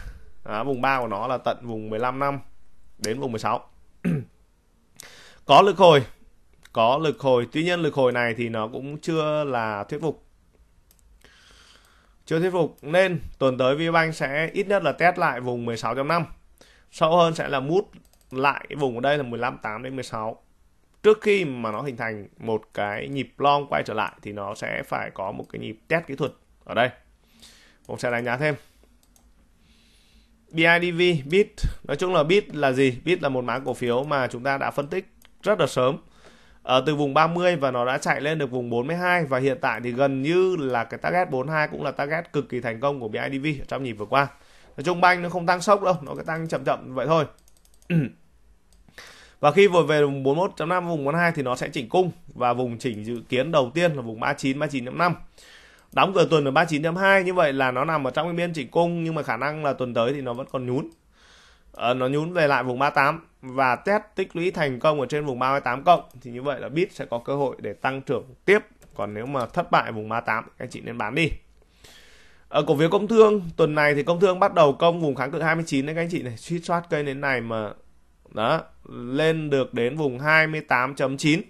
Đó, vùng 3 của nó là tận vùng 15.5 đến vùng 16. Có lực hồi. Có lực hồi, tuy nhiên lực hồi này thì nó cũng chưa là thuyết phục. Chưa thuyết phục nên tuần tới VBank sẽ ít nhất là test lại vùng 16.5. Sâu hơn sẽ là mút lại cái vùng ở đây là 15.8 đến 16. Trước khi mà nó hình thành một cái nhịp long quay trở lại thì nó sẽ phải có một cái nhịp test kỹ thuật ở đây. Mình sẽ đánh giá thêm. BIDV, BIT, nói chung là BIT là gì? BIT là một mã cổ phiếu mà chúng ta đã phân tích rất là sớm. Từ vùng 30 và nó đã chạy lên được vùng 42 và hiện tại thì gần như là cái target 42 cũng là target cực kỳ thành công của BIDV trong nhịp vừa qua. Nói chung banh nó không tăng sốc đâu, nó cứ tăng chậm chậm vậy thôi. Và khi vừa về vùng 41.5, vùng 42 thì nó sẽ chỉnh cung và vùng chỉnh dự kiến đầu tiên là vùng 39, 39.5. Đóng cửa tuần ở 39.2 như vậy là nó nằm ở trong cái biên chỉnh cung nhưng mà khả năng là tuần tới thì nó vẫn còn nhún. Nó nhún về lại vùng 38. và test tích lũy thành công ở trên vùng 38 cộng thì như vậy là BIT sẽ có cơ hội để tăng trưởng tiếp. Còn nếu mà thất bại vùng 38 các anh chị nên bán đi. Ở cổ phiếu Công Thương, tuần này thì Công Thương bắt đầu công vùng kháng cự 29 đấy các anh chị này, suýt soát cây đến này mà đó, lên được đến vùng 28.9.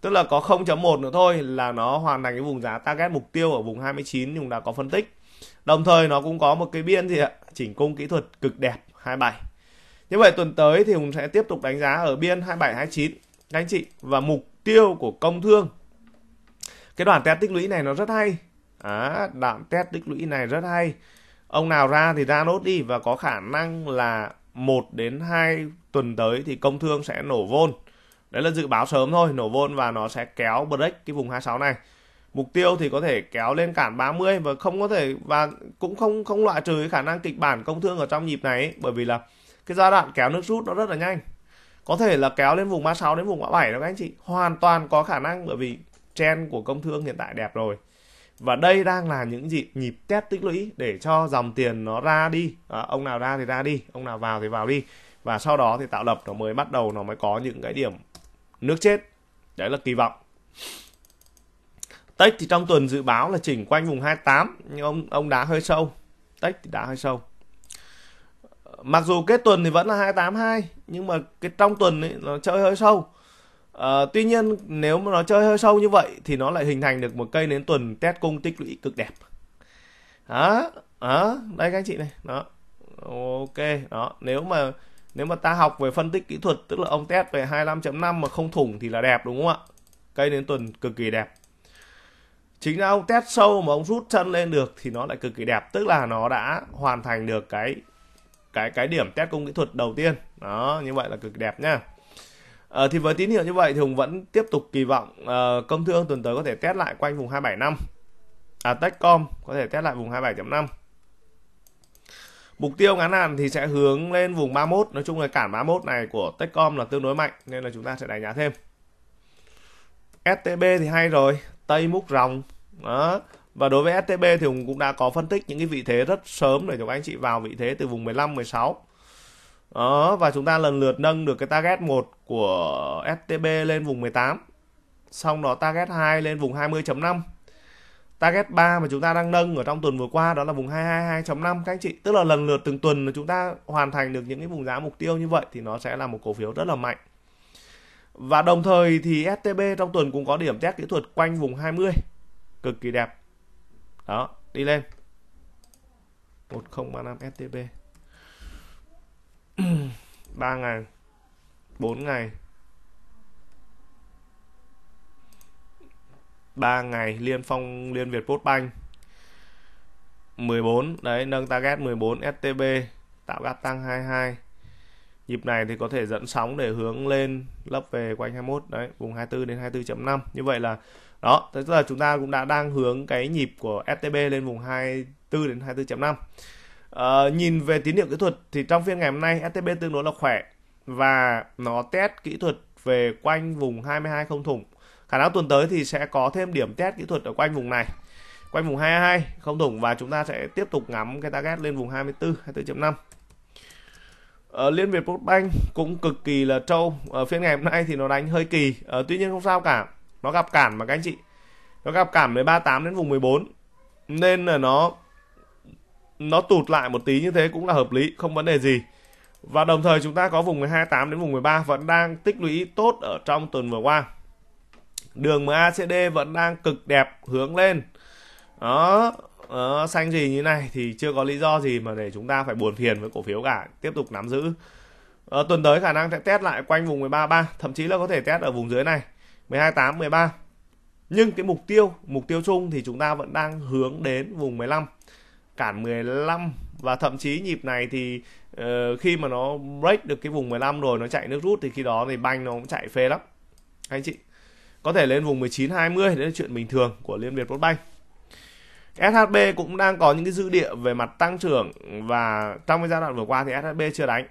Tức là có 0.1 nữa thôi là nó hoàn thành cái vùng giá target mục tiêu ở vùng 29 chúng đã có phân tích. Đồng thời nó cũng có một cái biên gì ạ, chỉnh cung kỹ thuật cực đẹp 27. Như vậy tuần tới thì Hùng sẽ tiếp tục đánh giá ở biên 27-29 các anh chị, và mục tiêu của Công Thương. Cái đoạn test tích lũy này nó rất hay. Đoạn test tích lũy này rất hay. Ông nào ra thì ra nốt đi, và có khả năng là 1 đến 2 tuần tới thì Công Thương sẽ nổ vôn. Đấy là dự báo sớm thôi, nổ vôn và nó sẽ kéo break cái vùng 26 này. Mục tiêu thì có thể kéo lên cản 30 và không có thể, và cũng không loại trừ cái khả năng kịch bản Công Thương ở trong nhịp này ấy, bởi vì là cái giai đoạn kéo nước rút nó rất là nhanh. Có thể là kéo lên vùng 36 đến vùng 37 đó các anh chị, hoàn toàn có khả năng, bởi vì trend của Công Thương hiện tại đẹp rồi. Và đây đang là những gì nhịp test tích lũy để cho dòng tiền nó ra đi. Ông nào ra thì ra đi, ông nào vào thì vào đi. Và sau đó thì tạo lập nó mới bắt đầu, nó mới có những cái điểm nước chết. Đấy là kỳ vọng. Tech thì trong tuần dự báo là chỉnh quanh vùng 28, nhưng ông đá hơi sâu. Tech thì đá hơi sâu. Mặc dù kết tuần thì vẫn là 282, nhưng mà cái trong tuần ấy, nó chơi hơi sâu. Tuy nhiên nếu mà nó chơi hơi sâu như vậy thì nó lại hình thành được một cây nến tuần test cung tích lũy cực đẹp. Đây các anh chị này, đó. Ok, đó, nếu mà ta học về phân tích kỹ thuật, tức là ông test về 25.5 mà không thủng thì là đẹp, đúng không ạ? Cây nến tuần cực kỳ đẹp. Chính là ông test sâu mà ông rút chân lên được thì nó lại cực kỳ đẹp, tức là nó đã hoàn thành được cái điểm test cung kỹ thuật đầu tiên. Đó, như vậy là cực đẹp nhá. Thì với tín hiệu như vậy thì Hùng vẫn tiếp tục kỳ vọng Công Thương tuần tới có thể test lại quanh vùng 275. Techcom có thể test lại vùng 27.5. Mục tiêu ngắn hạn thì sẽ hướng lên vùng 31. Nói chung là cản 31 này của Techcom là tương đối mạnh, nên là chúng ta sẽ đánh giá thêm. STB thì hay rồi, Tây múc ròng. Đó. Và đối với STB thì Hùng cũng đã có phân tích những cái vị thế rất sớm để cho các anh chị vào vị thế từ vùng 15-16. Đó, và chúng ta lần lượt nâng được cái target 1 của STB lên vùng 18. Xong đó target 2 lên vùng 20.5. Target 3 mà chúng ta đang nâng ở trong tuần vừa qua đó là vùng 222.5 các anh chị. Tức là lần lượt từng tuần mà chúng ta hoàn thành được những cái vùng giá mục tiêu như vậy thì nó sẽ là một cổ phiếu rất là mạnh. Và đồng thời thì STB trong tuần cũng có điểm test kỹ thuật quanh vùng 20. Cực kỳ đẹp. Đó, đi lên. 1035 STB. 3 ngày, 4 ngày, 3 ngày liên phong Liên Việt Postbank 14, đấy nâng target 14 STB, tạo gap tăng 22. Nhịp này thì có thể dẫn sóng để hướng lên lấp về quanh 21 đấy, vùng 24 đến 24.5. Như vậy là đó, tức là chúng ta cũng đã đang hướng cái nhịp của STB lên vùng 24 đến 24.5. Nhìn về tín hiệu kỹ thuật thì trong phiên ngày hôm nay STB tương đối là khỏe và nó test kỹ thuật về quanh vùng 22 không thủng. Khả năng tuần tới thì sẽ có thêm điểm test kỹ thuật ở quanh vùng này, quanh vùng 22 không thủng, và chúng ta sẽ tiếp tục ngắm cái target lên vùng 24, 24.5. Liên Việt Postbank cũng cực kỳ là trâu. Phiên ngày hôm nay thì nó đánh hơi kỳ, tuy nhiên không sao cả, nó gặp cản mà các anh chị, nó gặp cản 138 đến vùng 14 nên là nó tụt lại một tí như thế cũng là hợp lý, không vấn đề gì. Và đồng thời chúng ta có vùng 28 đến vùng 13 vẫn đang tích lũy tốt ở trong tuần vừa qua. Đường MACD vẫn đang cực đẹp hướng lên. Đó, xanh gì như này thì chưa có lý do gì mà để chúng ta phải buồn phiền với cổ phiếu cả, tiếp tục nắm giữ. Tuần tới khả năng sẽ test lại quanh vùng 13.3, thậm chí là có thể test ở vùng dưới này, 12.8, 13. Nhưng cái mục tiêu chung thì chúng ta vẫn đang hướng đến vùng 15. Cản 15, và thậm chí nhịp này thì khi mà nó break được cái vùng 15 rồi, nó chạy nước rút thì khi đó thì banh nó cũng chạy phê lắm anh chị. Có thể lên vùng 19-20, đấy là chuyện bình thường của Liên Việt Postbank. SHB cũng đang có những cái dư địa về mặt tăng trưởng, và trong cái giai đoạn vừa qua thì SHB chưa đánh.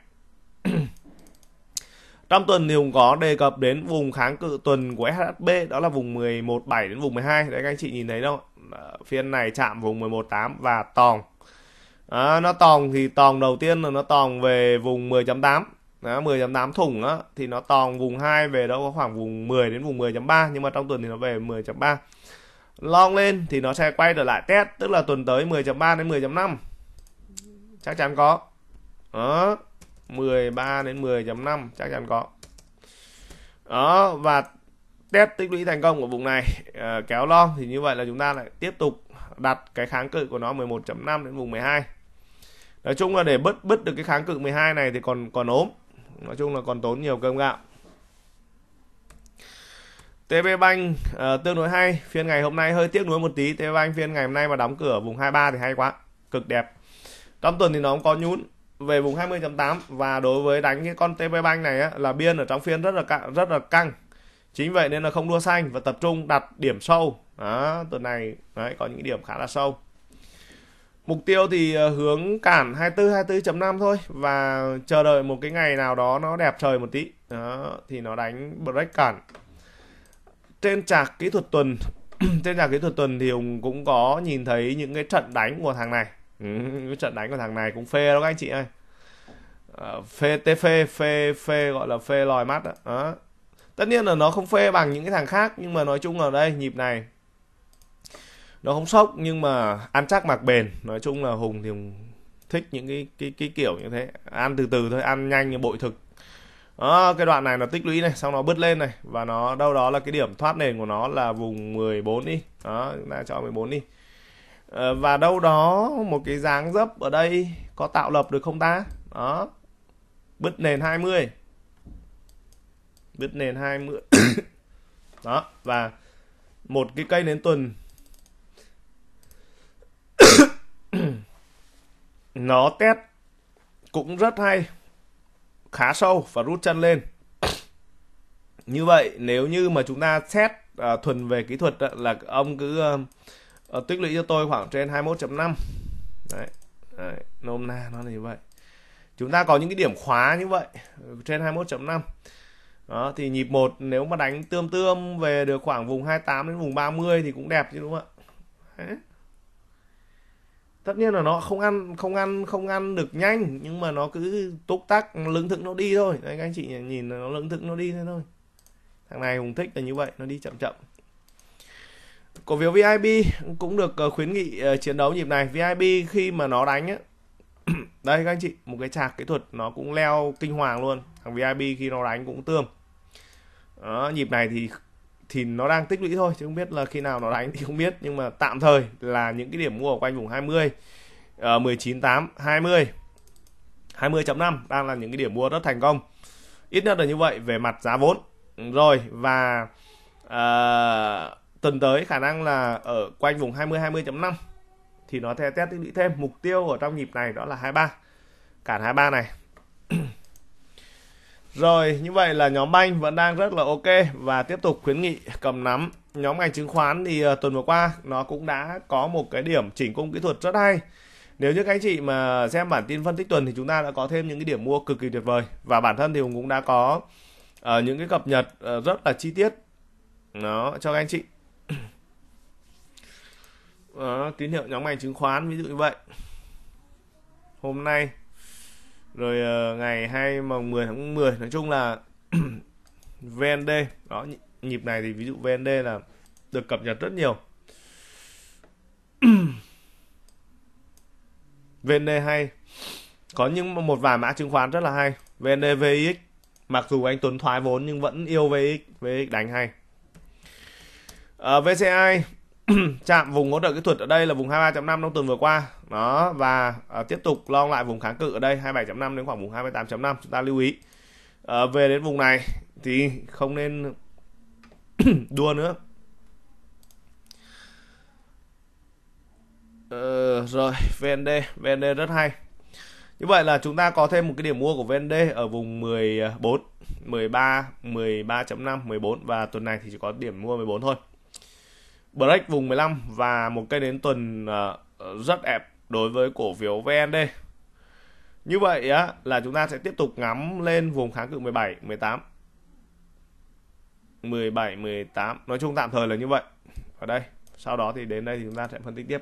Trong tuần thì cũng có đề cập đến vùng kháng cự tuần của SHB, đó là vùng 11.7 đến vùng 12. Đấy các anh chị nhìn thấy đâu, phiên này chạm vùng 11.8 và tòng. Nó tòng thì tòng đầu tiên là nó tòng về vùng 10.8. 10.8 thủng á, thì nó tòng vùng 2 về đâu có khoảng vùng 10 đến vùng 10.3, nhưng mà trong tuần thì nó về 10.3. Long lên thì nó sẽ quay trở lại test, tức là tuần tới 10.3 đến 10.5. Chắc chắn có. Đó, 13 đến 10.5 chắc chắn có. Đó, và test tích lũy thành công của vùng này, kéo long thì như vậy là chúng ta lại tiếp tục đặt cái kháng cự của nó 11.5 đến vùng 12. Nói chung là để bứt được cái kháng cự 12 này thì còn ốm. Nói chung là còn tốn nhiều cơm gạo. TB Bank tương đối hay, phiên ngày hôm nay hơi tiếc nuối một tí. TB Bank phiên ngày hôm nay mà đóng cửa vùng 23 thì hay quá, cực đẹp. Trong tuần thì nó cũng có nhún về vùng 20.8, và đối với đánh cái con TP Bank này á, là biên ở trong phiên rất là căng. Chính vậy nên là không đua xanh và tập trung đặt điểm sâu. Đó, tuần này đấy, có những điểm khá là sâu. Mục tiêu thì hướng cản 24 24.5 thôi, và chờ đợi một cái ngày nào đó nó đẹp trời một tí. Đó, thì nó đánh break cản. Trên chart kỹ thuật tuần trên chart kỹ thuật tuần thì cũng có nhìn thấy những cái trận đánh của thằng này. Cái trận đánh của thằng này cũng phê đó các anh chị ơi. Phê tê phê, phê gọi là phê lòi mắt đó. Đó. Tất nhiên là nó không phê bằng những cái thằng khác, nhưng mà nói chung là đây nhịp này nó không sốc nhưng mà ăn chắc mặc bền. Nói chung là Hùng thì thích những cái kiểu như thế, ăn từ từ thôi, ăn nhanh như bội thực. Đó, cái đoạn này nó tích lũy này, xong nó bứt lên này, và nó đâu đó là cái điểm thoát nền của nó là vùng 14 đi. Đó, chúng ta cho 14 đi. Và đâu đó một cái dáng dấp ở đây có tạo lập được không ta? Đó. Bứt nền 20. Bứt nền 20. Đó, và một cái cây nến tuần nó test cũng rất hay, khá sâu và rút chân lên. Như vậy nếu như mà chúng ta xét thuần về kỹ thuật là ông cứ tích lũy cho tôi khoảng trên 21.5. Đấy. Đấy, nôm na nó là như vậy. Chúng ta có những cái điểm khóa như vậy trên 21.5. Đó, thì nhịp 1 nếu mà đánh tươm về được khoảng vùng 28 đến vùng 30 thì cũng đẹp chứ đúng không ạ? Đấy. Tất nhiên là nó không ăn được nhanh, nhưng mà nó cứ túc tắc lững thững nó đi thôi. Đấy các anh chị nhìn nó lững thững nó đi thế thôi. Thằng này Hùng thích là như vậy, nó đi chậm chậm. Cổ phiếu VIP cũng được khuyến nghị chiến đấu nhịp này. VIP khi mà nó đánh á, đây các anh chị, một cái chart kỹ thuật nó cũng leo kinh hoàng luôn. Thằng VIP khi nó đánh cũng tươm. Đó, nhịp này thì nó đang tích lũy thôi, chứ không biết là khi nào nó đánh thì không biết. Nhưng mà tạm thời là những cái điểm mua ở quanh vùng 20, 19.8, 20, 20.5 đang là những cái điểm mua rất thành công. Ít nhất là như vậy về mặt giá vốn. Rồi, và tuần tới khả năng là ở quanh vùng 20, 20.5 thì nó sẽ test tích lũy thêm. Mục tiêu ở trong nhịp này đó là 23, cản 23 này. Rồi, như vậy là nhóm banh vẫn đang rất là ok và tiếp tục khuyến nghị cầm nắm. Nhóm ngành chứng khoán thì tuần vừa qua nó cũng đã có một cái điểm chỉnh cung kỹ thuật rất hay. Nếu như các anh chị mà xem bản tin phân tích tuần thì chúng ta đã có thêm những cái điểm mua cực kỳ tuyệt vời, và bản thân thì Hùng cũng đã có những cái cập nhật rất là chi tiết nó cho các anh chị. Đó, tín hiệu nhóm ngành chứng khoán ví dụ như vậy hôm nay, rồi ngày 10 tháng 10. Nói chung là VND đó, nhịp này thì ví dụ VND là được cập nhật rất nhiều. VND hay, có những một vài mã chứng khoán rất là hay. VND, VIX, mặc dù anh Tuấn thoái vốn nhưng vẫn yêu VIX, VIX đánh hay. VCI chạm vùng hỗ trợ kỹ thuật ở đây là vùng 23.5 trong tuần vừa qua. Đó, và tiếp tục long lại vùng kháng cự ở đây 27.5 đến khoảng vùng 28.5. Chúng ta lưu ý về đến vùng này thì không nên đua nữa. Rồi, VND rất hay. Như vậy là chúng ta có thêm một cái điểm mua của VND ở vùng 14, 13, 13.5, 14, và tuần này thì chỉ có điểm mua 14 thôi. Break vùng 15 và một cây nến tuần rất ép đối với cổ phiếu VND. Như vậy á, là chúng ta sẽ tiếp tục ngắm lên vùng kháng cự 17, 18. 17, 18. Nói chung tạm thời là như vậy. Ở đây. Sau đó thì đến đây thì chúng ta sẽ phân tích tiếp.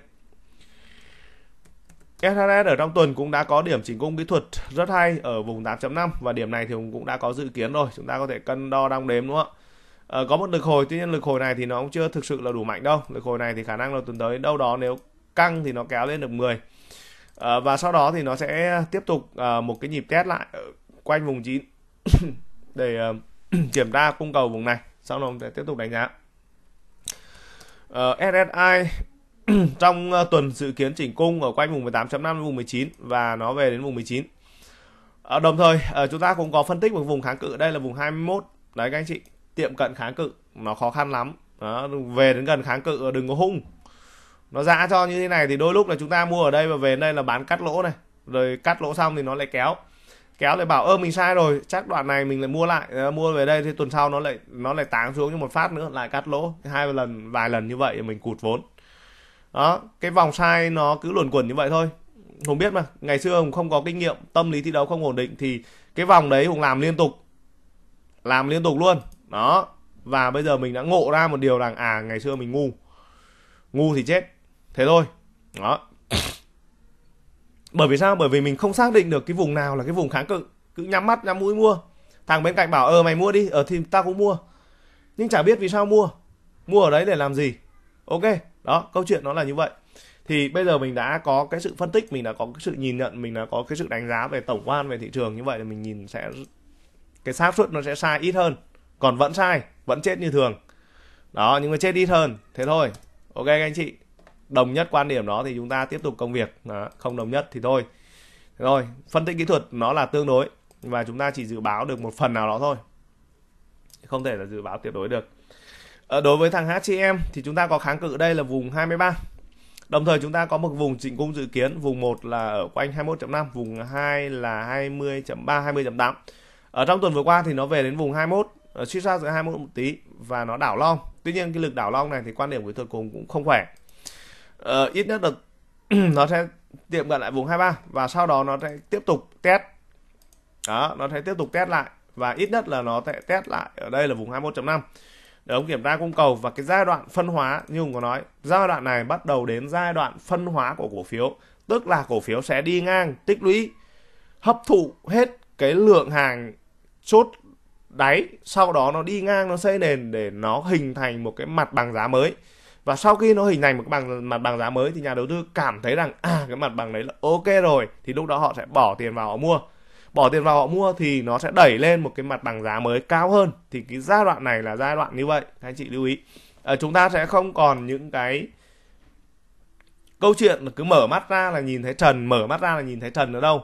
SHS ở trong tuần cũng đã có điểm chỉnh cung kỹ thuật rất hay ở vùng 8.5 và điểm này thì cũng đã có dự kiến rồi, chúng ta có thể cân đo đong đếm đúng không ạ? Có một lực hồi, tuy nhiên lực hồi này thì nó cũng chưa thực sự là đủ mạnh đâu. Lực hồi này thì khả năng là tuần tới đâu đó nếu căng thì nó kéo lên được 10. Và sau đó thì nó sẽ tiếp tục một cái nhịp test lại quanh vùng 9 để kiểm tra cung cầu vùng này, sau đó sẽ tiếp tục đánh giá. SSI trong tuần dự kiến chỉnh cung ở quanh vùng 18.5 đến vùng 19 và nó về đến vùng 19. Đồng thời chúng ta cũng có phân tích một vùng kháng cự, đây là vùng 21. Đấy các anh chị, tiệm cận kháng cự nó khó khăn lắm. Đó, về đến gần kháng cự đừng có hung. Nó giã cho như thế này thì đôi lúc là chúng ta mua ở đây và về đây là bán cắt lỗ này, rồi cắt lỗ xong thì nó lại kéo lại bảo mình sai rồi, chắc đoạn này mình lại mua lại, mua về đây thì tuần sau nó lại táng xuống như một phát nữa, lại cắt lỗ vài lần như vậy mình cụt vốn. Đó, cái vòng sai nó cứ luẩn quẩn như vậy thôi. Hùng biết mà, ngày xưa Hùng không có kinh nghiệm, tâm lý thi đấu không ổn định thì cái vòng đấy Hùng làm liên tục luôn. Đó, và bây giờ mình đã ngộ ra một điều rằng ngày xưa mình ngu thì chết. Thế thôi. Đó. Bởi vì sao? Bởi vì mình không xác định được cái vùng nào là cái vùng kháng cự, cứ nhắm mắt nhắm mũi mua. Thằng bên cạnh bảo mày mua đi, thì tao cũng mua. Nhưng chả biết vì sao mua. Mua ở đấy để làm gì? Ok. Đó, câu chuyện nó là như vậy. Thì bây giờ mình đã có cái sự phân tích, mình đã có cái sự nhìn nhận, mình đã có cái sự đánh giá về tổng quan về thị trường, như vậy là mình nhìn sẽ cái xác suất nó sẽ sai ít hơn. Còn vẫn sai, vẫn chết như thường. Đó, nhưng mà chết ít hơn, thế thôi. Ok các anh chị, đồng nhất quan điểm đó thì chúng ta tiếp tục công việc. Đó, không đồng nhất thì thôi. Thế rồi, phân tích kỹ thuật nó là tương đối và chúng ta chỉ dự báo được một phần nào đó thôi, không thể là dự báo tuyệt đối được. Đối với thằng HCM thì chúng ta có kháng cự đây là vùng 23. Đồng thời chúng ta có một vùng chỉnh cung dự kiến, vùng 1 là ở quanh 21.5, vùng 2 là 20.3, 20.8. Ở trong tuần vừa qua thì nó về đến vùng 21, suy ra giữa 21 một tí và nó đảo long. Tuy nhiên cái lực đảo long này thì quan điểm kỹ thuật cùng cũng không khỏe. Ít nhất là nó sẽ tiệm cận lại vùng 23 và sau đó nó sẽ tiếp tục test. Đó, nó sẽ tiếp tục test lại và ít nhất là nó sẽ test lại ở đây là vùng 21.5. để ông kiểm tra cung cầu và cái giai đoạn phân hóa, như Hùng có nói, giai đoạn này bắt đầu đến giai đoạn phân hóa của cổ phiếu, tức là cổ phiếu sẽ đi ngang tích lũy, hấp thụ hết cái lượng hàng chốt đáy, sau đó nó đi ngang, nó xây nền để nó hình thành một cái mặt bằng giá mới. Và sau khi nó hình thành một cái mặt bằng giá mới thì nhà đầu tư cảm thấy rằng cái mặt bằng đấy là ok rồi, thì lúc đó họ sẽ bỏ tiền vào họ mua. Bỏ tiền vào họ mua thì nó sẽ đẩy lên một cái mặt bằng giá mới cao hơn. Thì cái giai đoạn này là giai đoạn như vậy, các anh chị lưu ý. Chúng ta sẽ không còn những cái câu chuyện là cứ mở mắt ra là nhìn thấy trần, mở mắt ra là nhìn thấy trần nữa đâu.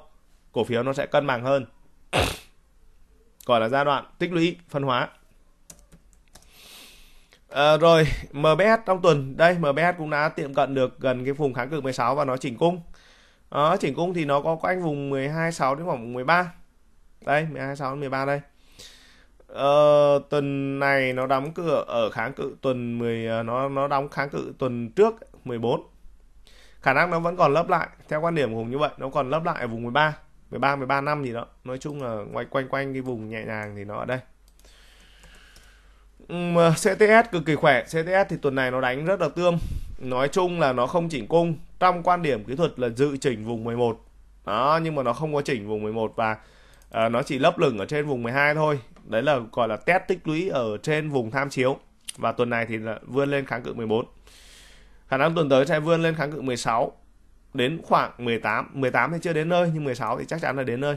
Cổ phiếu nó sẽ cân bằng hơn, gọi là giai đoạn tích lũy phân hóa. Rồi MBS trong tuần, đây MBS cũng đã tiệm cận được gần cái vùng kháng cự 16 và nó chỉnh cung. Đó, chỉnh cung thì nó có quanh vùng 12.6 đến khoảng 13. Đây, 12.6 đến 13 đây. Tuần này nó đóng cửa ở kháng cự tuần 10, nó đóng kháng cự tuần trước 14. Khả năng nó vẫn còn lấp lại, theo quan điểm của Hùng như vậy, nó còn lấp lại ở vùng 13, 13.5 gì đó. Nói chung là quanh cái vùng nhẹ nhàng thì nó ở đây. CTS cực kỳ khỏe, CTS thì tuần này nó đánh rất là tươm. Nói chung là nó không chỉnh cung, trong quan điểm kỹ thuật là dự chỉnh vùng 11. Đó, nhưng mà nó không có chỉnh vùng 11 và nó chỉ lấp lửng ở trên vùng 12 thôi. Đấy là gọi là test tích lũy ở trên vùng tham chiếu. Và tuần này thì là vươn lên kháng cự 14. Khả năng tuần tới sẽ vươn lên kháng cự 16 đến khoảng 18. 18 thì chưa đến nơi nhưng 16 thì chắc chắn là đến nơi.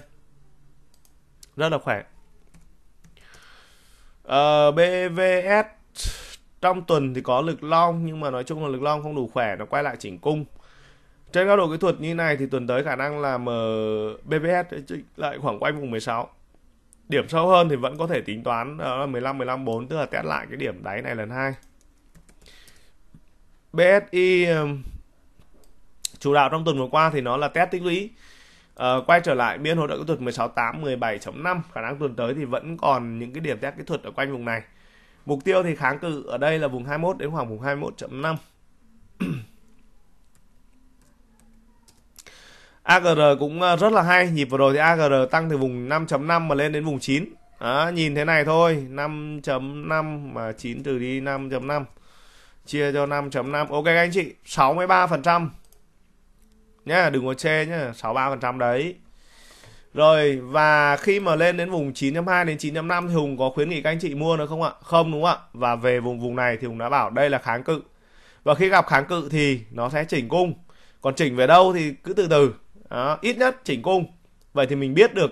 Rất là khỏe. BVS trong tuần thì có lực long nhưng mà nói chung là lực long không đủ khỏe, nó quay lại chỉnh cung. Trên góc độ kỹ thuật như này thì tuần tới khả năng là BPS lại khoảng quanh vùng 16. Điểm sâu hơn thì vẫn có thể tính toán 15-15-4, tức là test lại cái điểm đáy này lần 2. BSI chủ đạo trong tuần vừa qua thì nó là test tích lũy, quay trở lại biên hỗ trợ kỹ thuật 16.8, 17.5. Khả năng tuần tới thì vẫn còn những cái điểm test kỹ thuật ở quanh vùng này. Mục tiêu thì kháng cự ở đây là vùng 21 đến khoảng vùng 21.5. AGR cũng rất là hay, nhịp vừa rồi thì AGR tăng từ vùng 5.5 mà lên đến vùng 9. Đó, nhìn thế này thôi, 5.5 mà 9 trừ đi 5.5 chia cho 5.5. Ok anh chị, 63%. nhá, đừng có chê nhá, 63% đấy. Rồi và khi mà lên đến vùng 9.2 đến 9.5 thì Hùng có khuyến nghị các anh chị mua nữa không ạ? Không đúng không ạ? Và về vùng này thì Hùng đã bảo đây là kháng cự. Và khi gặp kháng cự thì nó sẽ chỉnh cung. Còn chỉnh về đâu thì cứ từ từ. Đó, ít nhất chỉnh cung. Vậy thì mình biết được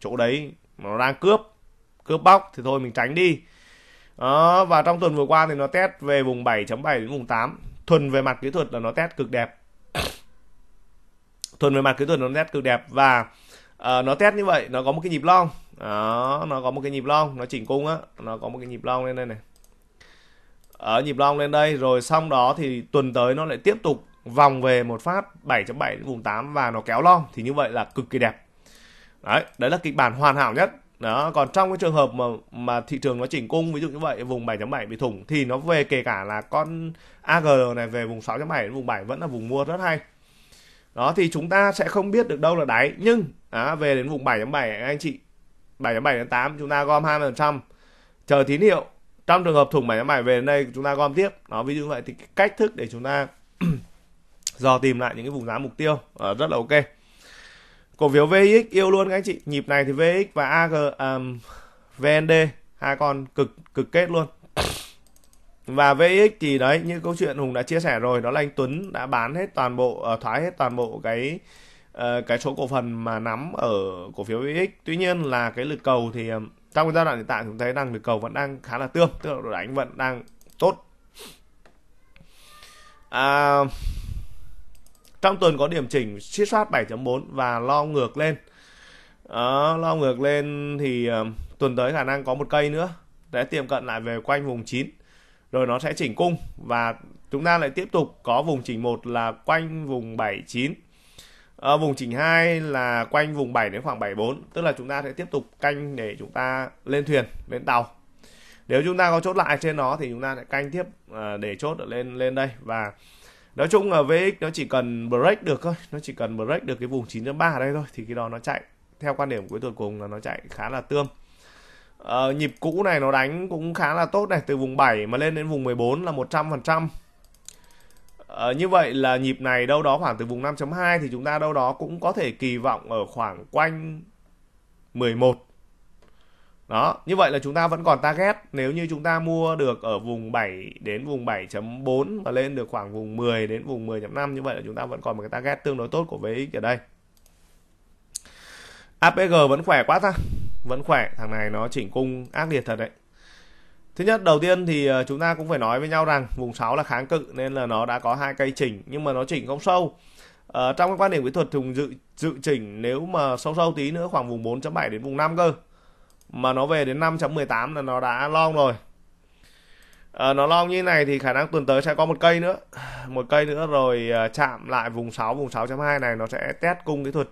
chỗ đấy nó đang cướp bóc thì thôi mình tránh đi. Đó, và trong tuần vừa qua thì nó test về vùng 7.7 đến vùng 8. Thuần về mặt kỹ thuật là nó test cực đẹp. Và nó test như vậy, nó có một cái nhịp long. Đó, nó có một cái nhịp long, nó chỉnh cung á, nó có một cái nhịp long lên đây này. Nhịp long lên đây rồi xong đó thì tuần tới nó lại tiếp tục vòng về một phát 7.7 đến vùng 8 và nó kéo long thì như vậy là cực kỳ đẹp. Đấy, đấy là kịch bản hoàn hảo nhất. Đó, còn trong cái trường hợp mà thị trường nó chỉnh cung ví dụ như vậy vùng 7.7 bị thủng thì nó về kể cả là con AG này về vùng 6.7 đến vùng 7 vẫn là vùng mua rất hay. Đó thì chúng ta sẽ không biết được đâu là đáy nhưng về đến vùng 7.7 anh chị 7.7 đến 8 chúng ta gom 20% chờ tín hiệu. Trong trường hợp thủng 7.7 về đến đây chúng ta gom tiếp. Đó ví dụ như vậy thì cách thức để chúng ta dò tìm lại những cái vùng giá mục tiêu rất là ok. Cổ phiếu VIX yêu luôn các anh chị, nhịp này thì VX và VND hai con cực kết luôn. Và VX thì đấy như câu chuyện Hùng đã chia sẻ rồi, đó là anh Tuấn đã bán hết toàn bộ thoái hết toàn bộ cái số cổ phần mà nắm ở cổ phiếu VX. Tuy nhiên là cái lực cầu thì trong cái giai đoạn hiện tại chúng thấy rằng lực cầu vẫn đang khá là tương, tức là đánh vẫn đang tốt. Trong tuần có điểm chỉnh siết soát 7.4 và lo ngược lên. Lo ngược lên thì tuần tới khả năng có một cây nữa để tiệm cận lại về quanh vùng 9. Rồi nó sẽ chỉnh cung và chúng ta lại tiếp tục có vùng chỉnh 1 là quanh vùng 7-9. Vùng chỉnh 2 là quanh vùng 7 đến khoảng 7-4. Tức là chúng ta sẽ tiếp tục canh để chúng ta lên thuyền, lên tàu. Nếu chúng ta có chốt lại trên nó thì chúng ta sẽ canh tiếp để chốt ở lên đây. Và nói chung là VX nó chỉ cần break được thôi. Nó chỉ cần break được cái vùng 9.3 ở đây thôi. Thì khi đó nó chạy. Theo quan điểm cuối tuần cùng là nó chạy khá là tương. Nhịp cũ này nó đánh cũng khá là tốt này. Từ vùng 7 mà lên đến vùng 14 là 100%. Như vậy là nhịp này đâu đó khoảng từ vùng 5.2 thì chúng ta đâu đó cũng có thể kỳ vọng ở khoảng quanh 11. Đó, như vậy là chúng ta vẫn còn target. Nếu như chúng ta mua được ở vùng 7 đến vùng 7.4 và lên được khoảng vùng 10 đến vùng 10.5, như vậy là chúng ta vẫn còn một cái target tương đối tốt của VX ở đây. APG vẫn khỏe quá ta. Vẫn khỏe, thằng này nó chỉnh cung ác liệt thật đấy. Thứ nhất, đầu tiên thì chúng ta cũng phải nói với nhau rằng vùng 6 là kháng cự nên là nó đã có hai cây chỉnh nhưng mà nó chỉnh không sâu. Trong cái quan điểm kỹ thuật thì dự chỉnh nếu mà sâu tí nữa khoảng vùng 4.7 đến vùng 5 cơ. Mà nó về đến 5.18 là nó đã long rồi. Nó long như này thì khả năng tuần tới sẽ có một cây nữa. Một cây nữa rồi chạm lại vùng 6, vùng 6.2 này nó sẽ test cung kỹ thuật.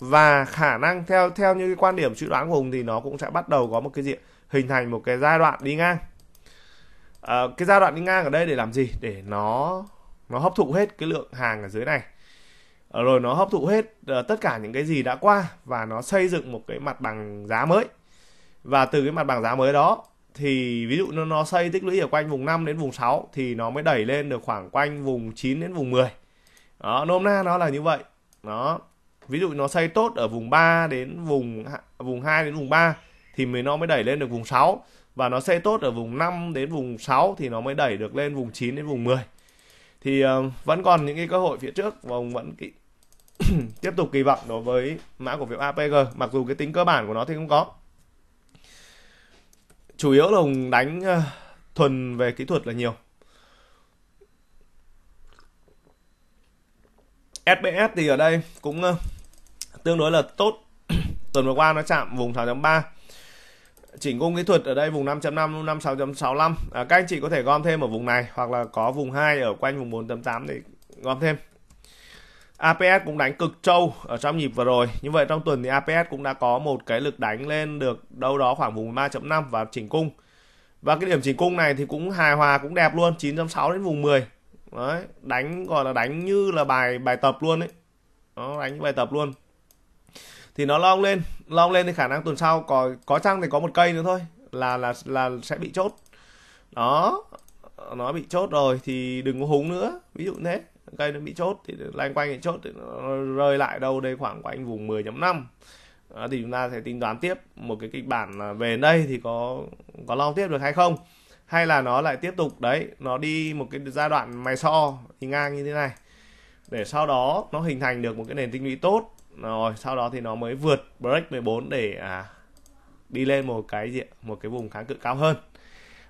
Và khả năng theo như cái quan điểm suy đoán của Hùng thì nó cũng sẽ bắt đầu có một cái gì hình thành một cái giai đoạn đi ngang. Cái giai đoạn đi ngang ở đây để làm gì? Để nó hấp thụ hết cái lượng hàng ở dưới này. Rồi nó hấp thụ hết tất cả những cái gì đã qua và nó xây dựng một cái mặt bằng giá mới. Và từ cái mặt bằng giá mới đó thì ví dụ nó xây tích lũy ở quanh vùng 5 đến vùng 6 thì nó mới đẩy lên được khoảng quanh vùng 9 đến vùng 10. Đó, nôm na nó là như vậy. Đó. Ví dụ nó xây tốt ở vùng 3 đến vùng 2 đến vùng 3 thì nó mới đẩy lên được vùng 6 và nó xây tốt ở vùng 5 đến vùng 6 thì nó mới đẩy được lên vùng 9 đến vùng 10. Thì vẫn còn những cái cơ hội phía trước và ông vẫn tiếp tục kỳ vọng đối với mã cổ phiếu APG, mặc dù cái tính cơ bản của nó thì không có. Chủ yếu là ông đánh thuần về kỹ thuật là nhiều. SBS thì ở đây cũng tương đối là tốt. Tuần vừa qua nó chạm vùng 6.3. Chỉnh cung kỹ thuật ở đây vùng 5.5, 56.65. Các anh chị có thể gom thêm ở vùng này hoặc là có vùng 2 ở quanh vùng 4.8 để gom thêm. APS cũng đánh cực trâu ở trong nhịp vừa rồi. Như vậy trong tuần thì APS cũng đã có một cái lực đánh lên được đâu đó khoảng vùng 3.5 và chỉnh cung. Và cái điểm chỉnh cung này thì cũng hài hòa cũng đẹp luôn, 9.6 đến vùng 10. Đấy, đánh gọi là đánh như là bài tập luôn đấy. Nó đánh bài tập luôn. Thì nó long lên thì khả năng tuần sau có chăng thì có một cây nữa thôi là sẽ bị chốt. Đó, nó bị chốt rồi thì đừng có húng nữa, ví dụ thế. cây nó bị chốt thì loanh quanh cái chốt thì nó rơi lại đâu đây khoảng quanh vùng 10.5. Thì chúng ta sẽ tính toán tiếp một cái kịch bản về đây thì có long tiếp được hay không, hay là nó lại tiếp tục đấy, nó đi một cái giai đoạn mày so thì ngang như thế này để sau đó nó hình thành được một cái nền tinh lý tốt, rồi sau đó thì nó mới vượt break 14 để đi lên một cái vùng kháng cự cao hơn.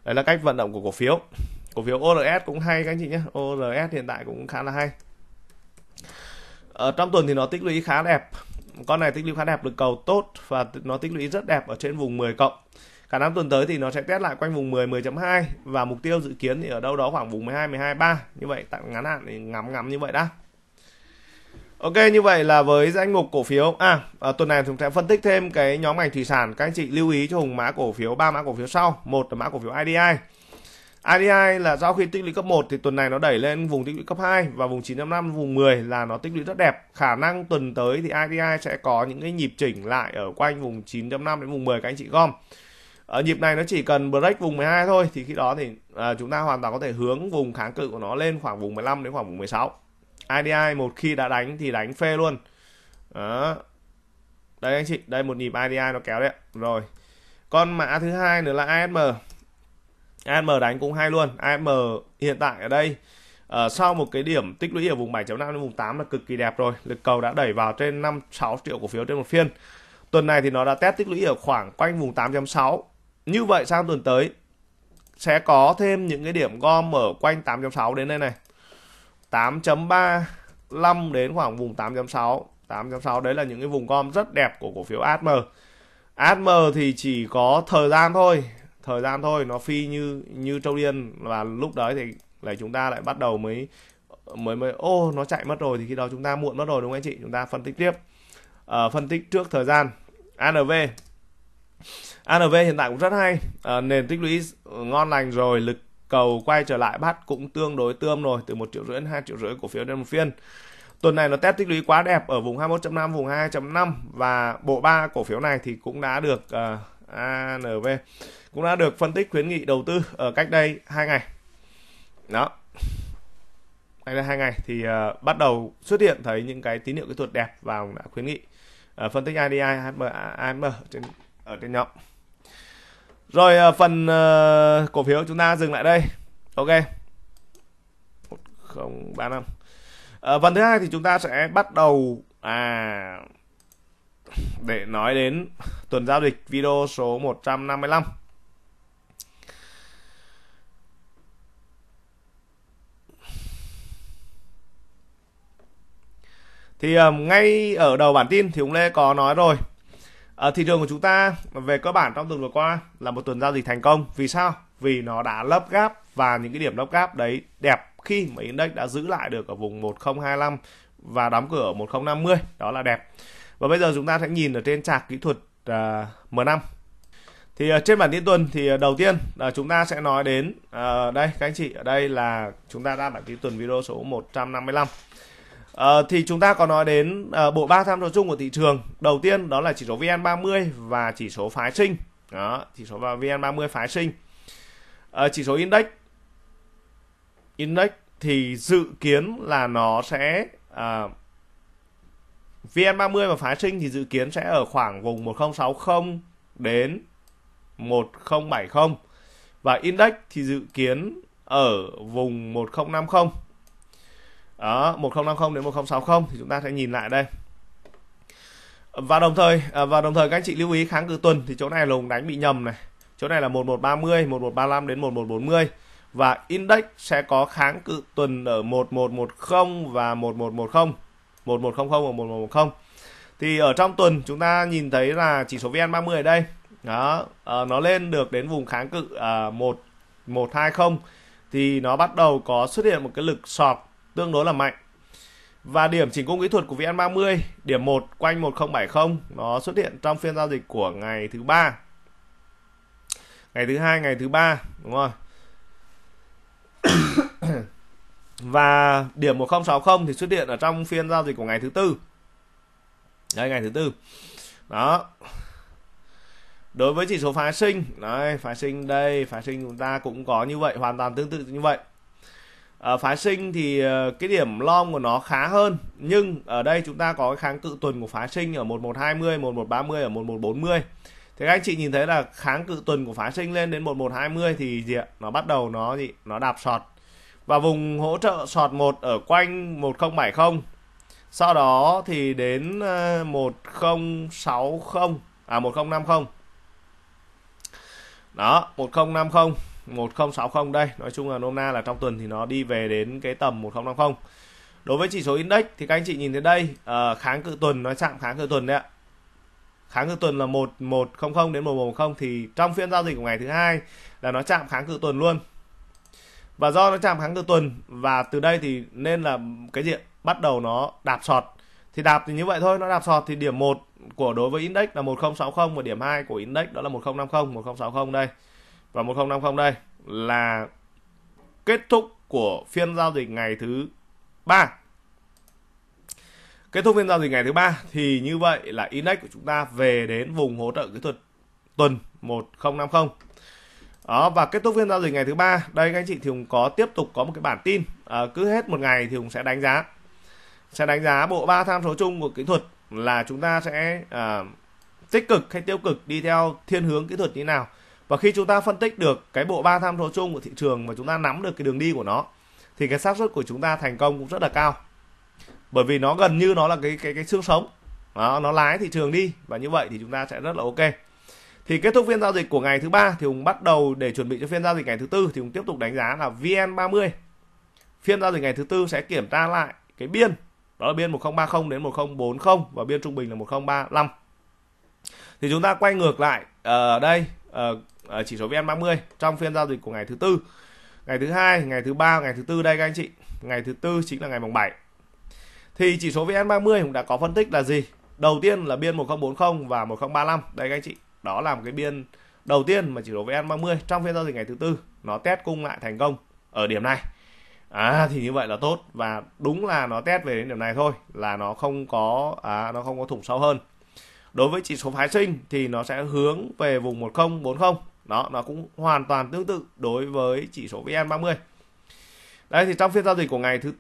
Đấy là cách vận động của cổ phiếu. Cổ phiếu ORS cũng hay các anh chị nhé, ORS hiện tại cũng khá là hay. Ở trong tuần thì nó tích lũy khá đẹp, con này tích lũy khá đẹp, lực cầu tốt và nó tích lũy rất đẹp ở trên vùng 10 cộng. Cả năm tuần tới thì nó sẽ test lại quanh vùng 10, 10.2 và mục tiêu dự kiến thì ở đâu đó khoảng vùng 12, 12, 3. Như vậy tạm ngắn hạn thì ngắm như vậy đã. Ok, như vậy là với danh mục cổ phiếu tuần này chúng sẽ phân tích thêm cái nhóm ngành thủy sản. Các anh chị lưu ý cho Hùng mã cổ phiếu, 3 mã cổ phiếu sau. Một là mã cổ phiếu IDI là sau khi tích lũy cấp 1 thì tuần này nó đẩy lên vùng tích lũy cấp 2 và vùng 9.5, vùng 10 là nó tích lũy rất đẹp. Khả năng tuần tới thì IDI sẽ có những cái nhịp chỉnh lại ở quanh vùng 9.5 đến vùng 10 các anh chị gom. Ở nhịp này nó chỉ cần break vùng 12 thôi thì khi đó thì chúng ta hoàn toàn có thể hướng vùng kháng cự của nó lên khoảng vùng 15 đến khoảng vùng 16. IDI một khi đã đánh thì đánh phê luôn. Đó. Đây anh chị, đây một nhịp IDI nó kéo đấy. Rồi. Con mã thứ hai nữa là ASM. ASM đánh cũng hay luôn. ASM hiện tại ở đây sau một cái điểm tích lũy ở vùng 7.5 đến vùng 8 là cực kỳ đẹp rồi. Lực cầu đã đẩy vào trên 5-6 triệu cổ phiếu trên một phiên. Tuần này thì nó đã test tích lũy ở khoảng quanh vùng 8.6. Như vậy sang tuần tới sẽ có thêm những cái điểm gom ở quanh 8.6 đến đây này. 8.35 đến khoảng vùng 8.6. 8.6 đấy là những cái vùng gom rất đẹp của cổ phiếu ASM. ASM thì chỉ có thời gian thôi, nó phi như trâu điên và lúc đấy thì lại chúng ta lại bắt đầu mới nó chạy mất rồi thì khi đó chúng ta muộn mất rồi đúng không anh chị? Chúng ta phân tích tiếp. Phân tích trước thời gian. ANV hiện tại cũng rất hay, nền tích lũy ngon lành rồi, lực cầu quay trở lại bắt cũng tương đối tươm rồi, từ 1,5 triệu đến 2,5 triệu cổ phiếu trên một phiên. Tuần này nó test tích lũy quá đẹp ở vùng 21.5, vùng 22.5 và bộ 3 cổ phiếu này thì cũng đã được ANV cũng đã được phân tích khuyến nghị đầu tư ở cách đây 2 ngày. Đó. Cách đây 2 ngày thì bắt đầu xuất hiện thấy những cái tín hiệu kỹ thuật đẹp và cũng đã khuyến nghị phân tích IDI, ASM ở trên nhóm. Rồi phần cổ phiếu chúng ta dừng lại đây. Ok. 1035. Phần thứ hai thì chúng ta sẽ bắt đầu để nói đến tuần giao dịch video số 155. Thì ngay ở đầu bản tin thì ông Lê có nói rồi. Thị trường của chúng ta về cơ bản trong tuần vừa qua là một tuần giao dịch thành công. Vì sao? Vì nó đã lấp gáp và những cái điểm lấp gáp đấy đẹp khi mà index đã giữ lại được ở vùng 1025 và đóng cửa ở 1050. Đó là đẹp. Và bây giờ chúng ta sẽ nhìn ở trên chart kỹ thuật M5. Thì trên bản tin tuần thì đầu tiên chúng ta sẽ nói đến đây các anh chị, ở đây là chúng ta đã bản tin tuần video số 155. Thì chúng ta có nói đến bộ 3 tham số chung của thị trường. Đầu tiên đó là chỉ số VN30 và chỉ số phái sinh. Đó, chỉ số VN30 phái sinh. Chỉ số index thì dự kiến là nó sẽ VN30 và phái sinh thì dự kiến sẽ ở khoảng vùng 1060 đến 1070 và index thì dự kiến ở vùng 1050. Đó, 1050 đến 1060 thì chúng ta sẽ nhìn lại đây. Và đồng thời các anh chị lưu ý kháng cự tuần thì chỗ này lùng đánh bị nhầm này. Chỗ này là 1130, 1135 đến 1140 và index sẽ có kháng cự tuần ở 1110 và 1110. 1100 và 1110. Thì ở trong tuần chúng ta nhìn thấy là chỉ số VN30 ở đây. Đó, nó lên được đến vùng kháng cự 1120 thì nó bắt đầu có xuất hiện một cái lực short tương đối là mạnh. Và điểm chỉnh cung kỹ thuật của VN30 điểm 1 quanh 1070 nó xuất hiện trong phiên giao dịch của ngày thứ 3. Ngày thứ 2, ngày thứ 3, đúng rồi. Và điểm 1060 thì xuất hiện ở trong phiên giao dịch của ngày thứ 4. Đây ngày thứ 4. Đó. Đối với chỉ số phái sinh, đấy, phái sinh chúng ta cũng có như vậy, hoàn toàn tương tự như vậy. Phái sinh thì cái điểm long của nó khá hơn, nhưng ở đây chúng ta có cái kháng cự tuần của phái sinh ở 1120, 1130, ở 1140. Thế các anh chị nhìn thấy là kháng cự tuần của phái sinh lên đến 1120 thì gì ạ? Nó bắt đầu nó đạp sọt. Và vùng hỗ trợ sọt 1 ở quanh 1070. Sau đó thì đến 1060, 1050. Đó, 1050, 1060 đây. Nói chung là nôm na là trong tuần thì nó đi về đến cái tầm 1050. Đối với chỉ số index thì các anh chị nhìn thấy đây, kháng cự tuần, nó chạm kháng cự tuần đấy ạ. Kháng cự tuần là 1100 đến 1110 thì trong phiên giao dịch của ngày thứ hai là nó chạm kháng cự tuần luôn. Và do nó chạm kháng cự tuần và từ đây thì nên là cái gì bắt đầu nó đạp sọt. Thì đạp thì như vậy thôi, nó đạp sọt thì điểm 1 của đối với index là 1060 và điểm 2 của index đó là 1050, 1060 đây và 1050 đây là kết thúc của phiên giao dịch ngày thứ 3. Kết thúc phiên giao dịch ngày thứ 3 thì như vậy là index của chúng ta về đến vùng hỗ trợ kỹ thuật tuần 1050. Đó, và kết thúc phiên giao dịch ngày thứ 3, đây các anh chị thì cũng có tiếp tục có một cái bản tin, cứ hết một ngày thì cũng sẽ đánh giá. Sẽ đánh giá bộ 3 tham số chung của kỹ thuật là chúng ta sẽ tích cực hay tiêu cực đi theo thiên hướng kỹ thuật như thế nào. Và khi chúng ta phân tích được cái bộ 3 tham số chung của thị trường và chúng ta nắm được cái đường đi của nó thì cái xác suất của chúng ta thành công cũng rất là cao. Bởi vì nó gần như nó là cái xương sống. Đó, nó lái thị trường đi và như vậy thì chúng ta sẽ rất là ok. Thì kết thúc phiên giao dịch của ngày thứ 3 thì Hùng bắt đầu để chuẩn bị cho phiên giao dịch ngày thứ 4 thì Hùng tiếp tục đánh giá là VN30. Phiên giao dịch ngày thứ 4 sẽ kiểm tra lại cái biên, đó là biên 1030 đến 1040 và biên trung bình là 1035. Thì chúng ta quay ngược lại ở đây ở chỉ số VN30 trong phiên giao dịch của ngày thứ 4, ngày thứ 2, ngày thứ 3, ngày thứ 4 đây các anh chị. Ngày thứ 4 chính là ngày mùng 7. Thì chỉ số VN30 cũng đã có phân tích là gì? Đầu tiên là biên 1040 và 1035 đây các anh chị. Đó là một cái biên đầu tiên mà chỉ số VN30 trong phiên giao dịch ngày thứ 4 nó test cung lại thành công ở điểm này. Thì như vậy là tốt và đúng là nó test về đến điểm này thôi là nó không có nó không có thủng sâu hơn. Đối với chỉ số phái sinh thì nó sẽ hướng về vùng 1040. Đó, nó cũng hoàn toàn tương tự đối với chỉ số VN30. Đây thì trong phiên giao dịch của ngày thứ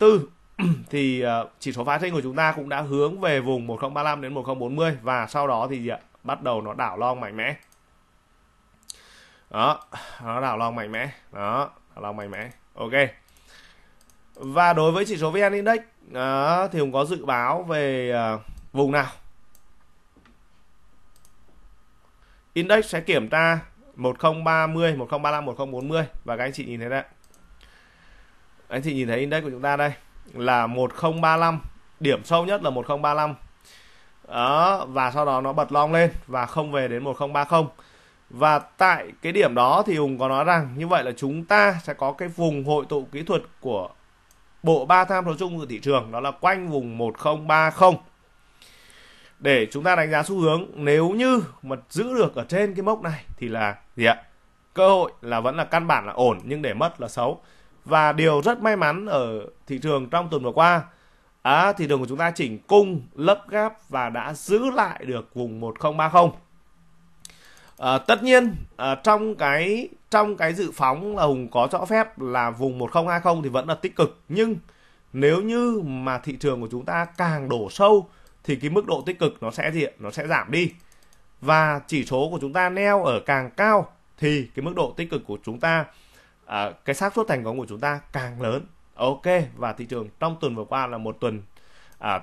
4 thì chỉ số phái sinh của chúng ta cũng đã hướng về vùng 1035 đến 1040 và sau đó thì gì ạ? Bắt đầu nó đảo long mạnh mẽ. Đó, nó đảo long mạnh mẽ. Đó, đảo long mạnh mẽ. Ok. Và đối với chỉ số VN Index thì cũng có dự báo về vùng nào? Index sẽ kiểm tra 1030, 1035, 1040 và các anh chị nhìn thấy đấy. Anh chị nhìn thấy index của chúng ta đây là 1035, điểm sâu nhất là 1035. Đó, và sau đó nó bật long lên và không về đến 1030. Và tại cái điểm đó thì Hùng có nói rằng như vậy là chúng ta sẽ có cái vùng hội tụ kỹ thuật của bộ 3 tham số chung của thị trường, đó là quanh vùng 1030. Để chúng ta đánh giá xu hướng, nếu như mà giữ được ở trên cái mốc này thì là gì ạ? Cơ hội là vẫn là căn bản là ổn, nhưng để mất là xấu. Và điều rất may mắn ở thị trường trong tuần vừa qua, thị trường của chúng ta chỉnh cung, lấp gáp và đã giữ lại được vùng 1030. Tất nhiên trong cái dự phóng là Hùng có rõ phép là vùng 1020 thì vẫn là tích cực, nhưng nếu như mà thị trường của chúng ta càng đổ sâu thì cái mức độ tích cực nó sẽ gì? Nó sẽ giảm đi. Và chỉ số của chúng ta neo ở càng cao thì cái mức độ tích cực của chúng ta, cái xác suất thành công của chúng ta càng lớn. Ok, và thị trường trong tuần vừa qua là một tuần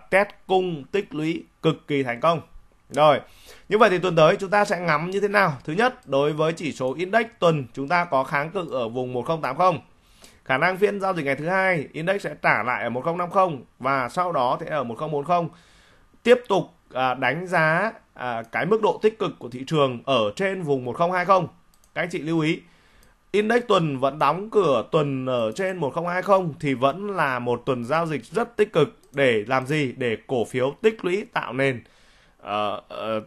test cung tích lũy cực kỳ thành công. Rồi, như vậy thì tuần tới chúng ta sẽ ngắm như thế nào? Thứ nhất, đối với chỉ số index tuần chúng ta có kháng cự ở vùng 1080. Khả năng phiên giao dịch ngày thứ hai index sẽ trả lại ở 1050 và sau đó sẽ ở 1040. Tiếp tục đánh giá cái mức độ tích cực của thị trường ở trên vùng 1020. Các anh chị lưu ý, index tuần vẫn đóng cửa tuần ở trên 1020 thì vẫn là một tuần giao dịch rất tích cực. Để làm gì? Để cổ phiếu tích lũy tạo nền,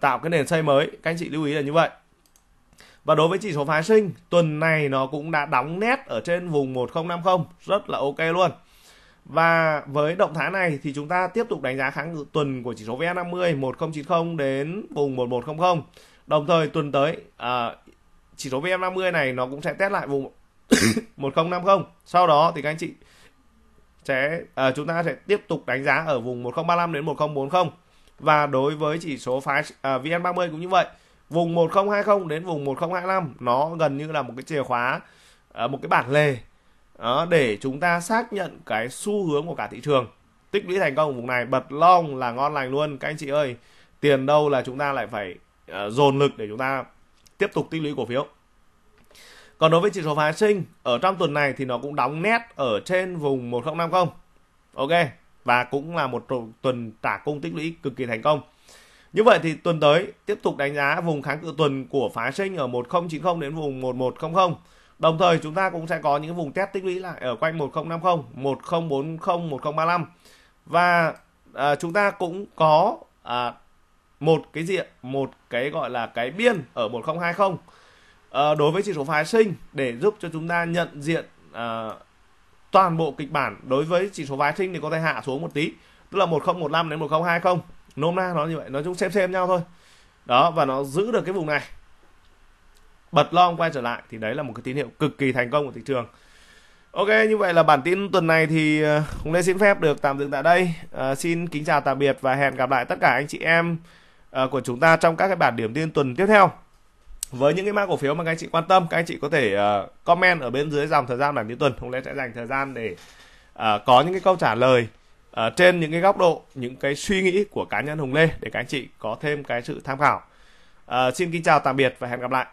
tạo cái nền xây mới. Các anh chị lưu ý là như vậy. Và đối với chỉ số phái sinh, tuần này nó cũng đã đóng nét ở trên vùng 1050, rất là ok luôn. Và với động thái này thì chúng ta tiếp tục đánh giá kháng cự tuần của chỉ số VN50 1090 đến vùng 1100. Đồng thời tuần tới chỉ số VN50 này nó cũng sẽ test lại vùng 1050. Sau đó thì các anh chị chúng ta sẽ tiếp tục đánh giá ở vùng 1035 đến 1040. Và đối với chỉ số phái VN30 cũng như vậy, vùng 1020 đến vùng 1025 nó gần như là một cái chìa khóa, một cái bản lề để chúng ta xác nhận cái xu hướng của cả thị trường. Tích lũy thành công ở vùng này, bật long là ngon lành luôn các anh chị ơi. Tiền đâu là chúng ta lại phải dồn lực để chúng ta tiếp tục tích lũy cổ phiếu. Còn đối với chỉ số phái sinh ở trong tuần này thì nó cũng đóng nét ở trên vùng 1050. Ok, và cũng là một tuần trả cung tích lũy cực kỳ thành công. Như vậy thì tuần tới tiếp tục đánh giá vùng kháng cự tuần của phái sinh ở 1090 đến vùng 1100. Đồng thời chúng ta cũng sẽ có những vùng test tích lũy lại ở quanh 1050, 1040, 1035. Và chúng ta cũng có một cái gọi là cái biên ở 1020. Đối với chỉ số phái sinh để giúp cho chúng ta nhận diện toàn bộ kịch bản. Đối với chỉ số phái sinh thì có thể hạ xuống một tí, tức là 1015 đến 1020. Nôm na nó như vậy, nó cũng xem nhau thôi. Đó, và nó giữ được cái vùng này, bật long quay trở lại thì đấy là một cái tín hiệu cực kỳ thành công của thị trường. Ok, như vậy là bản tin tuần này thì Hùng Lê xin phép được tạm dừng tại đây. Xin kính chào tạm biệt và hẹn gặp lại tất cả anh chị em của chúng ta trong các cái bản điểm tin tuần tiếp theo. Với những cái mã cổ phiếu mà các anh chị quan tâm, các anh chị có thể comment ở bên dưới dòng thời gian bản tin tuần. Hùng Lê sẽ dành thời gian để có những cái câu trả lời trên những cái góc độ, những cái suy nghĩ của cá nhân Hùng Lê để các anh chị có thêm cái sự tham khảo. Xin kính chào tạm biệt và hẹn gặp lại.